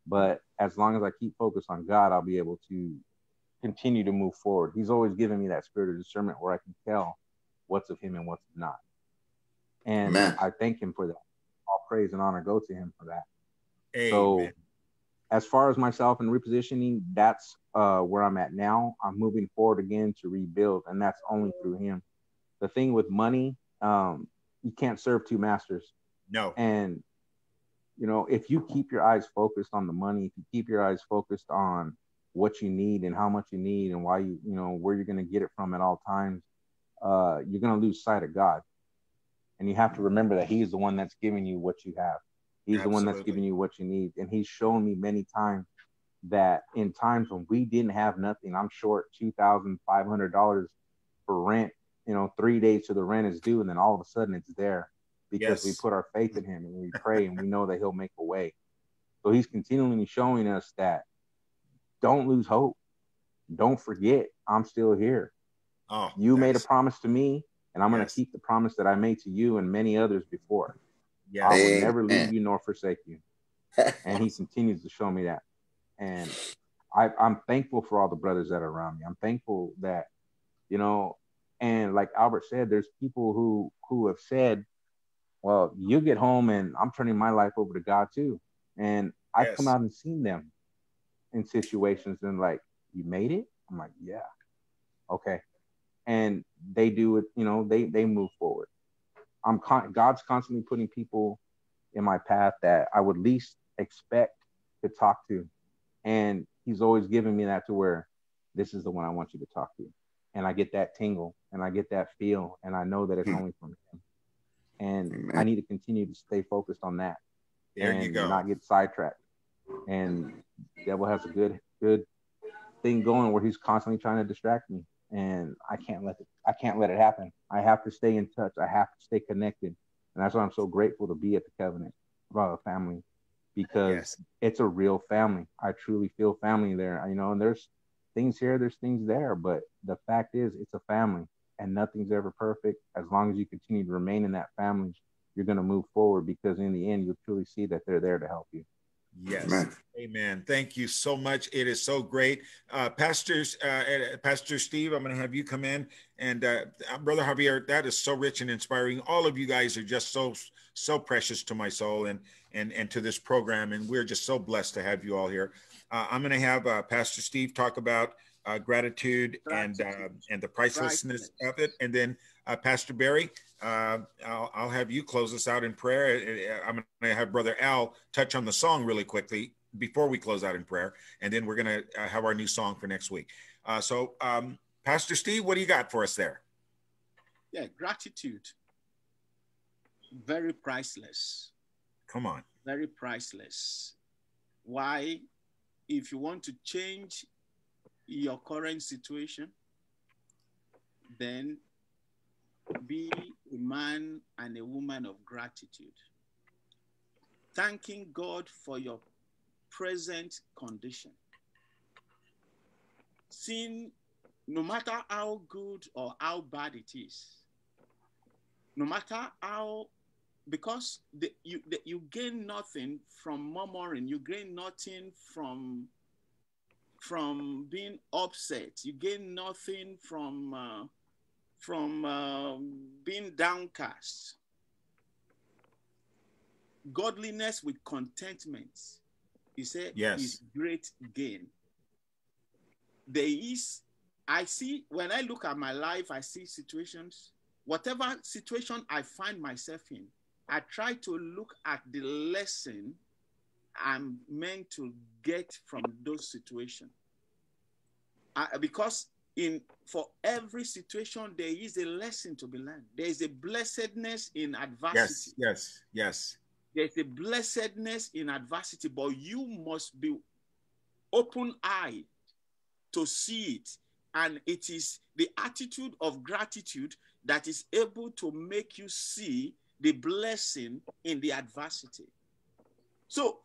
But as long as I keep focused on God, I'll be able to continue to move forward. He's always given me that spirit of discernment where I can tell what's of him and what's not. And Amen. I thank him for that. All praise and honor go to him for that. Amen. So as far as myself and repositioning, that's where I'm at now. I'm moving forward again to rebuild, and that's only through him. The thing with money, you can't serve two masters. No. And, you know, if you keep your eyes focused on the money, if you keep your eyes focused on what you need and how much you need and why you, you know, where you're going to get it from at all times, you're going to lose sight of God. And you have to remember that he's the one that's giving you what you have. He's Absolutely. The one that's giving you what you need. And he's shown me many times that in times when we didn't have nothing, I'm short $2,500 for rent, you know, 3 days to the rent is due. And then all of a sudden it's there because we put our faith in him and we pray and we know that he'll make a way. So he's continually showing us that don't lose hope. Don't forget, I'm still here. Oh, you made a promise to me. And I'm going to keep the promise that I made to you and many others before. Yes. I will never leave you nor forsake you. And he continues to show me that. And I'm thankful for all the brothers that are around me. I'm thankful that, you know, and like Albert said, there's people who have said, well, you get home and I'm turning my life over to God too. And I've come out and seen them in situations and like, you made it? I'm like, yeah, okay. And they do it, you know, they move forward. God's constantly putting people in my path that I would least expect to talk to. And he's always giving me that to where this is the one I want you to talk to. And I get that tingle and I get that feel. And I know that it's only from him. And Amen. I need to continue to stay focused on that. There and you go. Not get sidetracked. And the devil has a good thing going where he's constantly trying to distract me. And I can't let it happen. I have to stay in touch. I have to stay connected. And that's why I'm so grateful to be at the Covenant family, because it's a real family. I truly feel family there, you know, and there's things here, there's things there, but the fact is it's a family and nothing's ever perfect. As long as you continue to remain in that family, you're going to move forward, because in the end, you'll truly see that they're there to help you. Yes. Amen. Amen. Thank you so much. It is so great. Pastor Steve, I'm going to have you come in. And Brother Javier, that is so rich and inspiring. All of you guys are just so precious to my soul and to this program. And we're just so blessed to have you all here. I'm going to have Pastor Steve talk about gratitude and the pricelessness of it. And then Pastor Barry, I'll have you close us out in prayer. I'm going to have Brother Al touch on the song really quickly before we close out in prayer. And then we're going to have our new song for next week. So Pastor Steve, what do you got for us there? Yeah, gratitude. Very priceless. Come on. Very priceless. Why? If you want to change your current situation, then be a man and a woman of gratitude. Thanking God for your present condition. Seeing no matter how good or how bad it is, no matter how, because you gain nothing from murmuring, you gain nothing from being upset, you gain nothing from being downcast. Godliness with contentment, he said, is great gain. I see, when I look at my life, I see situations, whatever situation I find myself in, I try to look at the lesson I'm meant to get from those situations. Because for every situation, there is a lesson to be learned. There is a blessedness in adversity. Yes. There's a blessedness in adversity, but you must be open-eyed to see it And it is the attitude of gratitude that is able to make you see the blessing in the adversity. So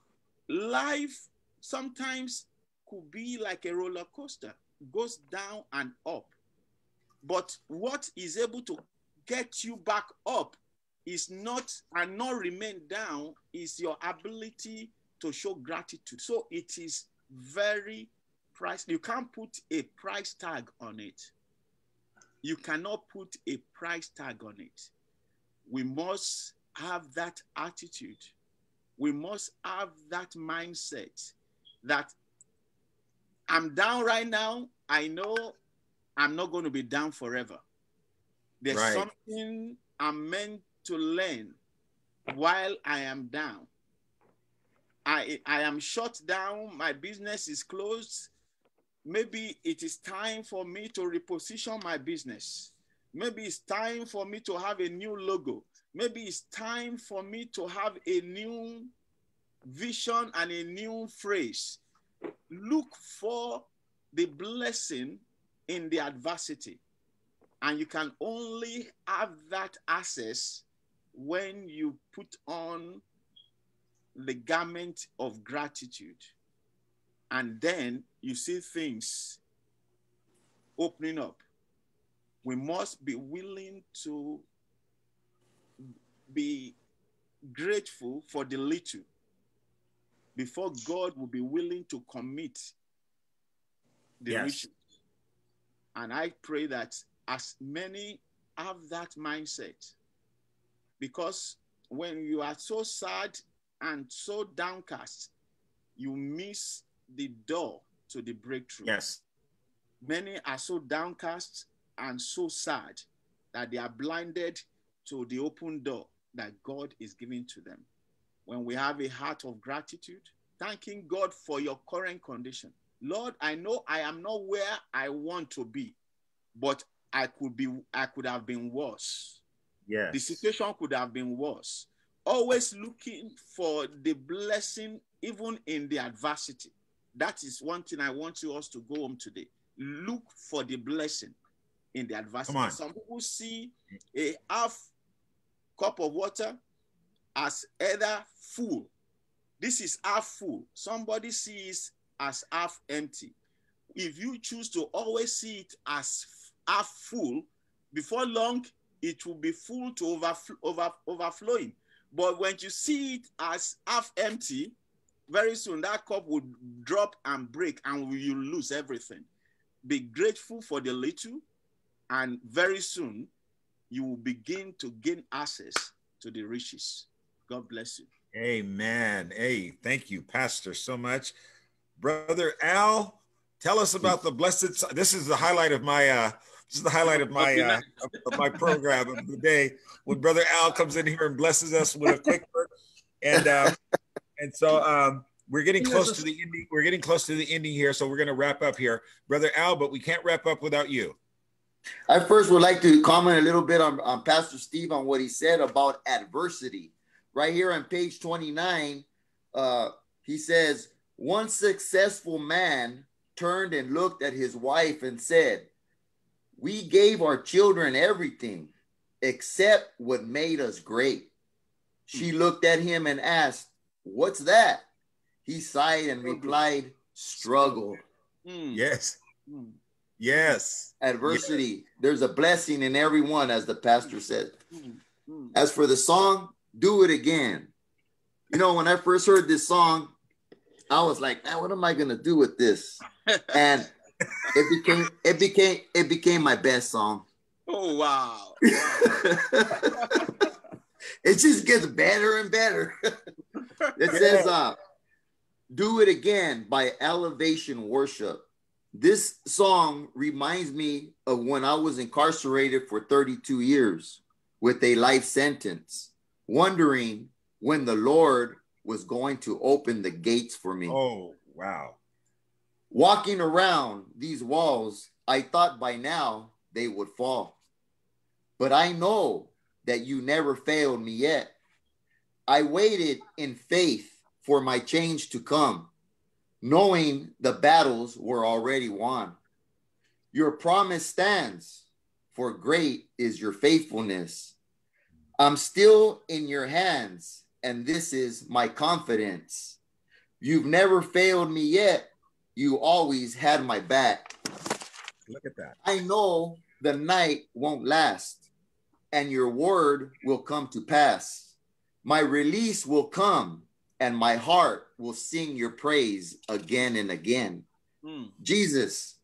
life sometimes could be like a roller coaster, goes down and up. But what is able to get you back up is not, and not remain down, is your ability to show gratitude. So it is very priceless. You can't put a price tag on it. You cannot put a price tag on it. We must have that attitude. We must have that mindset that I'm down right now. I know I'm not going to be down forever. There's right. something I'm meant to learn while I am down. I am shut down. My business is closed. Maybe it is time for me to reposition my business. Maybe it's time for me to have a new logo. Maybe it's time for me to have a new vision and a new phrase. Look for the blessing in the adversity. And you can only have that access when you put on the garment of gratitude. And then you see things opening up. We must be willing to be grateful for the little before God will be willing to commit the riches. And I pray that as many have that mindset, because when you are so sad and so downcast, you miss the door to the breakthrough. Yes. Many are so downcast and so sad that they are blinded to the open door that God is giving to them. When we have a heart of gratitude, thanking God for your current condition. Lord, I know I am not where I want to be, but I could have been worse. Yes. The situation could have been worse. Always looking for the blessing, even in the adversity. That is one thing I want you us to go home today. Look for the blessing in the adversity. Some people see a half cup of water as either full. This is half full. Somebody sees as half empty. If you choose to always see it as half full, before long, it will be full to overflowing. But when you see it as half empty, very soon that cup will drop and break and you lose everything. Be grateful for the little, and very soon you will begin to gain access to the riches. God bless you. Amen. Hey, thank you, Pastor, so much. Brother Al, tell us about the blessed. This is the highlight of my of my program of the day, when Brother Al comes in here and blesses us with a quick word. And so we're getting close to the ending. We're getting close to the ending here, so we're going to wrap up here, Brother Al. But we can't wrap up without you. I first would like to comment a little bit on Pastor Steve on what he said about adversity. Right here on page 29, he says, "One successful man turned and looked at his wife and said, 'We gave our children everything except what made us great.' She looked at him and asked, 'What's that?' He sighed and replied, 'Struggle.'" Yes. Yes. Adversity. Yes. There's a blessing in everyone, as the pastor said. As for the song, "Do It Again." You know, when I first heard this song, I was like, man, what am I going to do with this? And it became my best song. Oh, wow. It just gets better and better. It says, "Do It Again" by Elevation Worship. This song reminds me of when I was incarcerated for 32 years with a life sentence, wondering when the Lord was going to open the gates for me. Oh, wow. Walking around these walls, I thought by now they would fall. But I know that you never failed me yet. I waited in faith for my change to come, knowing the battles were already won. Your promise stands, for great is your faithfulness. I'm still in your hands, and this is my confidence. You've never failed me yet. You always had my back. Look at that. I know the night won't last, and your word will come to pass. My release will come, and my heart will sing your praise again and again. Jesus,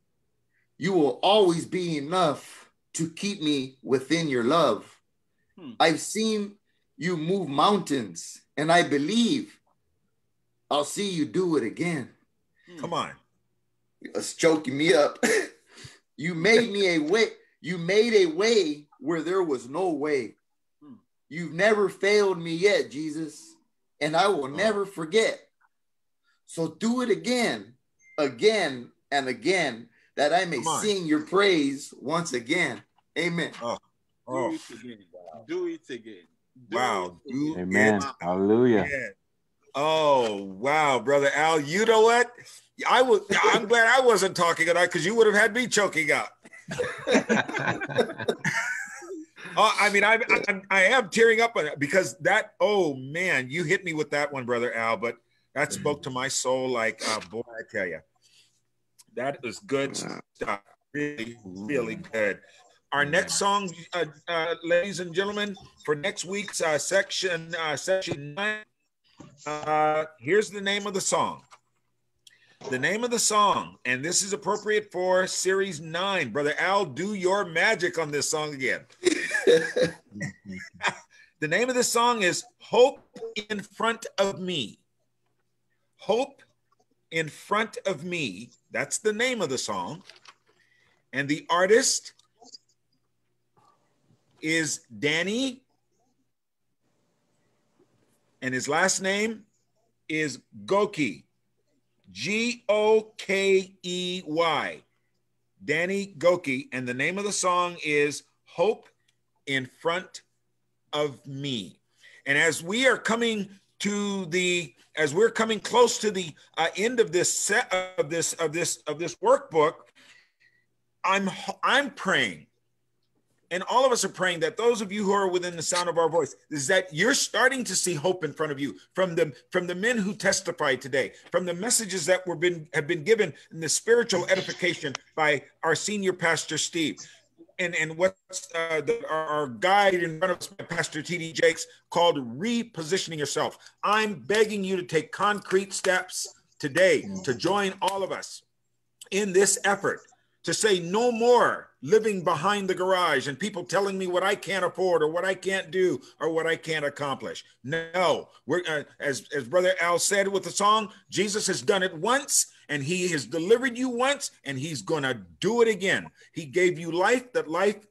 you will always be enough to keep me within your love. I've seen you move mountains, and I believe I'll see you do it again. Come on. It's choking me up. You made me a way. You made a way where there was no way. You've never failed me yet, Jesus, and I will never forget. So do it again, again and again, that I may sing your praise once again. Amen. Do it again. Wow. Do it again. Do it again. Amen. Hallelujah. Yeah. Oh, wow, Brother Al. You know what? I'm glad I wasn't talking tonight, because you would have had me choking up. I am tearing up on it, because that, oh man, you hit me with that one, Brother Al, but that spoke to my soul like, boy, I tell you, that is good stuff. Really, really good. Our next song, ladies and gentlemen, for next week's section 9, here's the name of the song. The name of the song, and this is appropriate for series 9. Brother Al, do your magic on this song again. The name of the song is Hope in Front of Me. Hope in Front of Me. That's the name of the song. And the artist is Danny, and his last name is Gokey, G-O-K-E-Y, Danny Gokey, and the name of the song is Hope in Front of Me. And as we are coming to the, as we're coming close to the end of this set of this workbook, I'm praying. And all of us are praying that those of you who are within the sound of our voice, is that you're starting to see hope in front of you from the men who testified today, from the messages that have been given in the spiritual edification by our senior pastor, Steve, and what's our guide in front of us, Pastor T.D. Jakes, called repositioning yourself. I'm begging you to take concrete steps today to join all of us in this effort to say no more living behind the garage and people telling me what I can't afford or what I can't do or what I can't accomplish. No, we're, as Brother Al said with the song, Jesus has done it once, and he has delivered you once, and he's gonna do it again. He gave you life, that life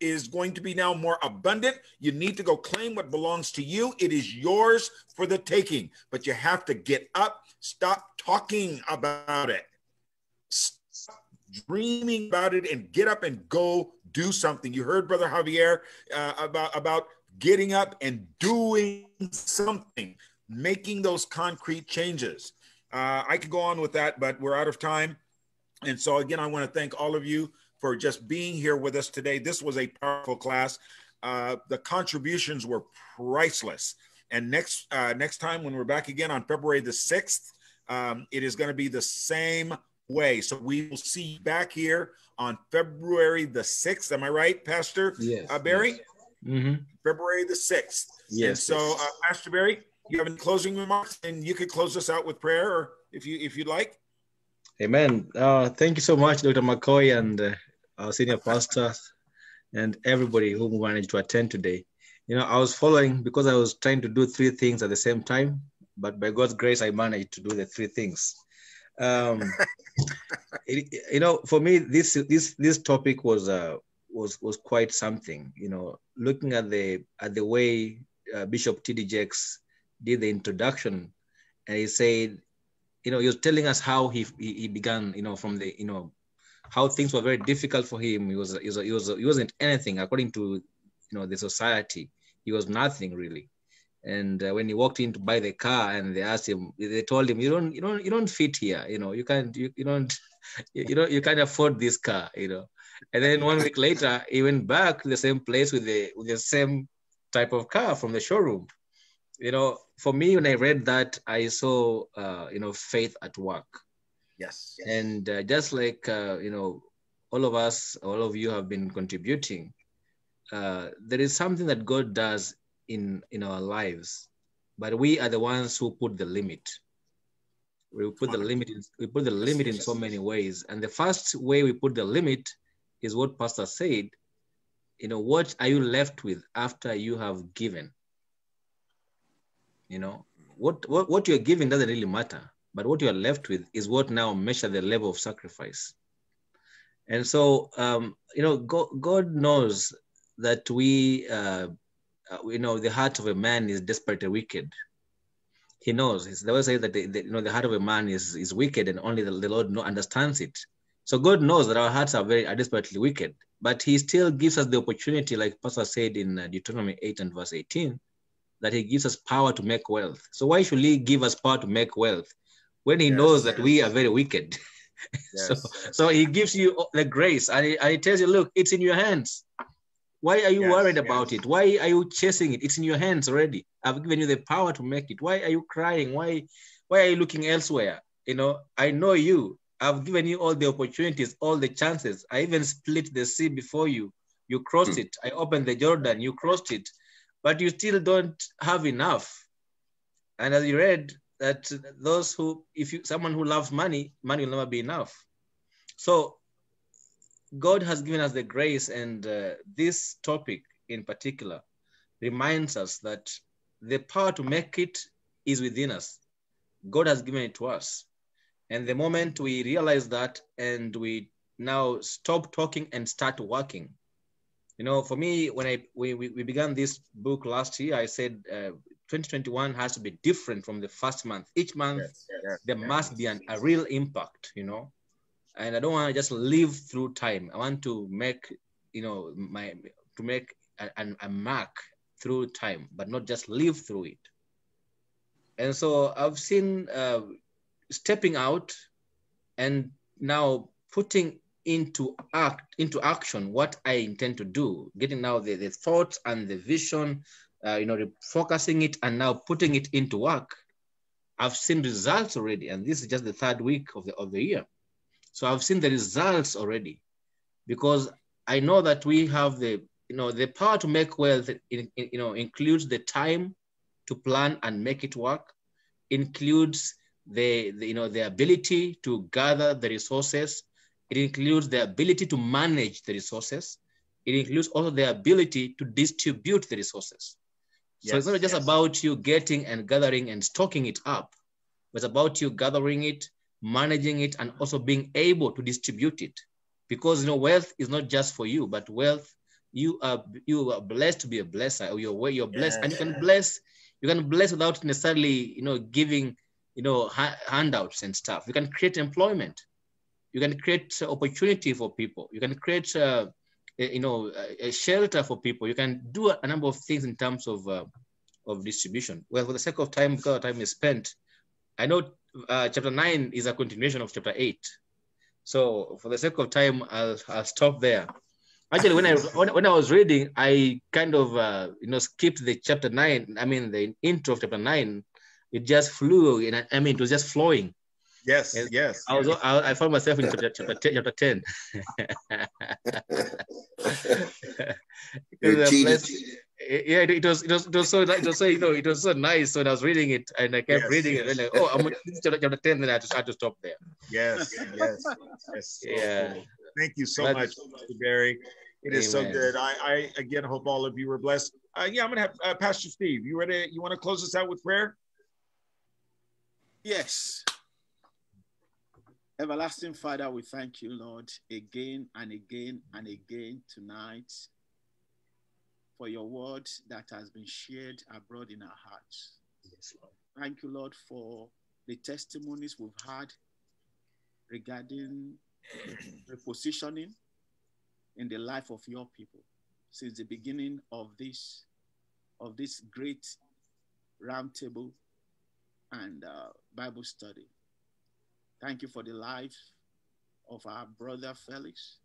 is going to be now more abundant. You need to go claim what belongs to you. It is yours for the taking, but you have to get up, stop talking about it. Dreaming about it, and get up and go do something. You heard Brother Javier about getting up and doing something, making those concrete changes. I could go on with that, but we're out of time. And so again, I want to thank all of you for just being here with us today. This was a powerful class. The contributions were priceless. And next time when we're back again on February the 6th, it is going to be the same way. So we will see you back here on February the 6th. Am I right, Pastor Barry? Yes. Mm-hmm. February the 6th. Yes. And so, Pastor Barry, you have any closing remarks, and you could close us out with prayer, or if you'd like. Amen. Thank you so much, Dr. McCoy, and our senior pastors, and everybody who managed to attend today. You know, I was following because I was trying to do 3 things at the same time, but by God's grace, I managed to do the 3 things. You know, for me, this topic was quite something. You know, looking at the way Bishop T.D. Jakes did the introduction, and he said, you know, he was telling us how he began. You know, from the, you know, how things were very difficult for him. He wasn't anything according to, you know, the society. He was nothing really. And when he walked in to buy the car, and they asked him, they told him, you don't fit here. You know, you can't, you don't, you can't afford this car, And then 1 week later, he went back to the same place with the same type of car from the showroom. For me, when I read that, I saw, faith at work. Yes. And just like, all of us, all of you have been contributing, there is something that God does in our lives, but we are the ones who put the limit. We put the limit in so many ways. And the first way we put the limit is what Pastor said, what are you left with after you have given? What you're giving doesn't really matter, but what you're left with is what now measure the level of sacrifice. And so, God knows that we, the heart of a man is desperately wicked. He knows. They always say that the heart of a man is wicked, and only the Lord understands it. So God knows that our hearts are desperately wicked, but He still gives us the opportunity, like Pastor said in Deuteronomy 8 and verse 18, that He gives us power to make wealth. So why should He give us power to make wealth when He knows that we are very wicked? Yes. So He gives you the grace, and he tells you, look, it's in your hands. Why are you worried about it? Why are you chasing it? It's in your hands already. I've given you the power to make it. Why are you crying? Why are you looking elsewhere? I know you. I've given you all the opportunities, all the chances. I even split the sea before you. You crossed it. I opened the Jordan. You crossed it. But you still don't have enough. And as you read, that those who, someone who loves money, money will never be enough. So God has given us the grace, and this topic in particular reminds us that the power to make it is within us. God has given it to us. And the moment we realize that, and we now stop talking and start working. For me, when we began this book last year, I said, 2021 has to be different from the first month. Each month, there must be a real impact, And I don't want to just live through time. I want to make, a mark through time, but not just live through it. And so I've seen stepping out and now putting into action what I intend to do, getting now the thoughts and the vision, focusing it and now putting it into work. I've seen results already, and this is just the third week of the year. So I've seen the results already, because I know that we have the power to make wealth. Includes the time to plan and make it work, includes the ability to gather the resources. It includes the ability to manage the resources. It includes also the ability to distribute the resources. So it's not just about you getting and gathering and stocking it up, but it's about you gathering it, managing it, and also being able to distribute it. Because wealth is not just for you, but wealth, you are blessed to be a blesser. You're blessed, and you can bless without necessarily giving handouts and stuff. You can create employment. You can create opportunity for people. You can create a shelter for people. You can do a number of things in terms of distribution. Well, for the sake of time, because time is spent, I know chapter 9 is a continuation of chapter 8. So for the sake of time, I'll stop there. Actually, when I was reading, I kind of skipped the chapter 9. I mean, the intro of chapter 9. It just flew, and it was just flowing. Yes, and yes. I found myself in chapter 10. It was so nice. So I was reading it, and I kept reading it. And chapter 10, then I just had to stop there. Yes, yes, yes. Yeah. Cool. Thank you so much, Pastor Barry. It is so good. I again hope all of you were blessed. I'm gonna have Pastor Steve. You ready? You want to close us out with prayer? Yes. Everlasting Father, we thank you, Lord, again and again and again tonight for your word that has been shared abroad in our hearts. Yes, Lord. Thank you, Lord, for the testimonies we've had regarding repositioning in the life of your people since the beginning of this great roundtable and Bible study. Thank you for the life of our brother Felix.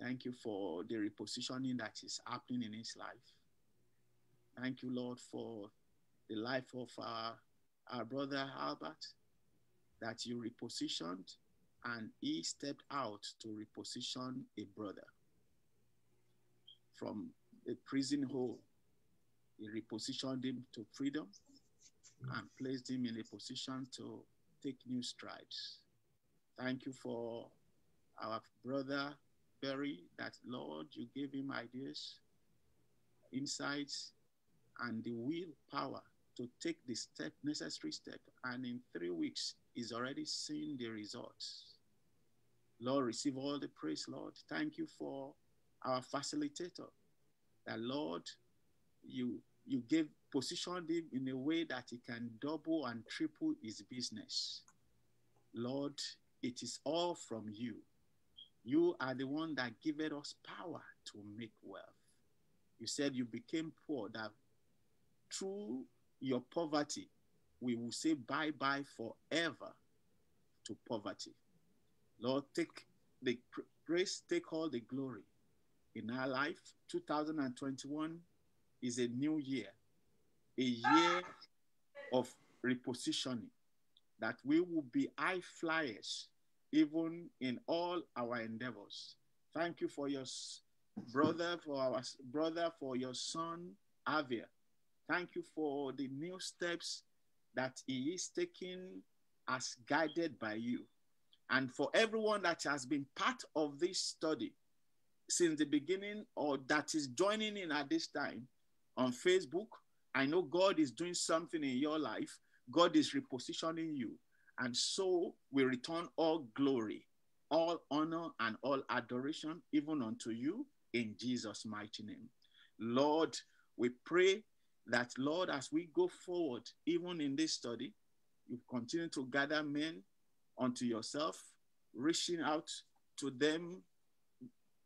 Thank you for the repositioning that is happening in his life. Thank you, Lord, for the life of our brother Albert, that you repositioned and he stepped out to reposition a brother. From a prison hole, he repositioned him to freedom and placed him in a position to take new strides. Thank you for our brother Barry, that, Lord, you gave him ideas, insights, and the willpower to take the step, necessary step, and in 3 weeks, he's already seen the results. Lord, receive all the praise, Lord. Thank you for our facilitator, that, Lord, you gave, positioned him in a way that he can double and triple his business. Lord, it is all from you. You are the one that giveth us power to make wealth. You said you became poor, that through your poverty, we will say bye-bye forever to poverty. Lord, take the grace, take all the glory in our life. 2021 is a new year, a year of repositioning, that we will be high flyers even in all our endeavors. Thank you for your brother, for our brother, for your son, Javier. Thank you for the new steps that he is taking as guided by you. And for everyone that has been part of this study since the beginning, or that is joining in at this time on Facebook, I know God is doing something in your life. God is repositioning you. And so we return all glory, all honor, and all adoration, even unto you, in Jesus' mighty name. Lord, we pray that, Lord, as we go forward, even in this study, you continue to gather men unto yourself, reaching out to them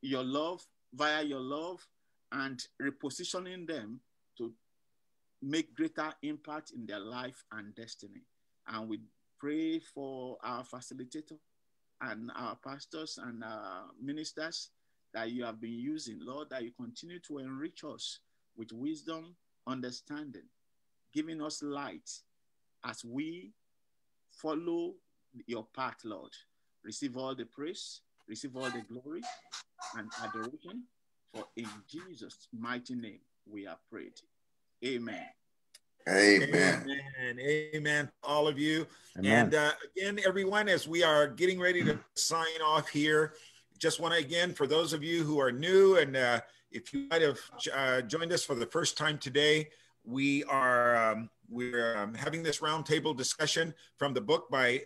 your love, via your love, and repositioning them to make greater impact in their life and destiny. And we pray for our facilitator and our pastors and our ministers that you have been using, Lord, that you continue to enrich us with wisdom, understanding, giving us light as we follow your path, Lord. Receive all the praise, receive all the glory and adoration, for in Jesus' mighty name we are prayed. Amen. Amen. Amen. Amen. All of you. Amen. And again, everyone, as we are getting ready to sign off here, just want to, again, for those of you who are new, and if you might have joined us for the first time today, we are we're having this roundtable discussion from the book by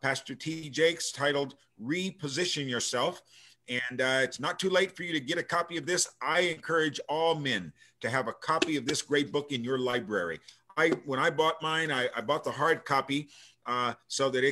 Pastor T.D. Jakes titled "Reposition Yourself." And it's not too late for you to get a copy of this. I encourage all men to have a copy of this great book in your library. When I bought mine, I bought the hard copy so that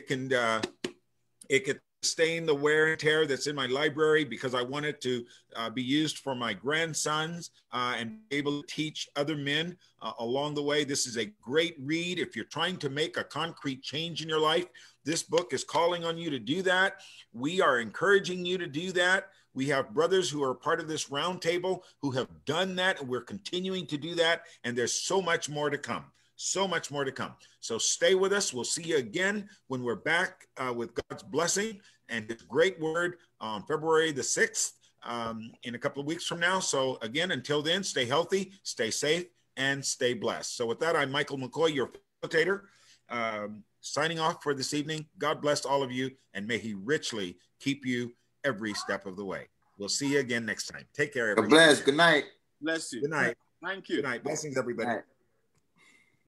it could sustain the wear and tear that's in my library, because I want it to be used for my grandsons and be able to teach other men along the way. This is a great read. If you're trying to make a concrete change in your life, this book is calling on you to do that. We are encouraging you to do that. We have brothers who are part of this roundtable who have done that, and we're continuing to do that. And there's so much more to come. So much more to come. So stay with us. We'll see you again when we're back with God's blessing and his great word on February the 6th in a couple of weeks from now. So again, until then, stay healthy, stay safe, and stay blessed. So with that, I'm Michael McCoy, your facilitator. Signing off for this evening. God bless all of you, and may he richly keep you every step of the way. We'll see you again next time. Take care, everybody. God bless. Good night. Bless you. Good night. Thank you. Good night. Blessings, everybody.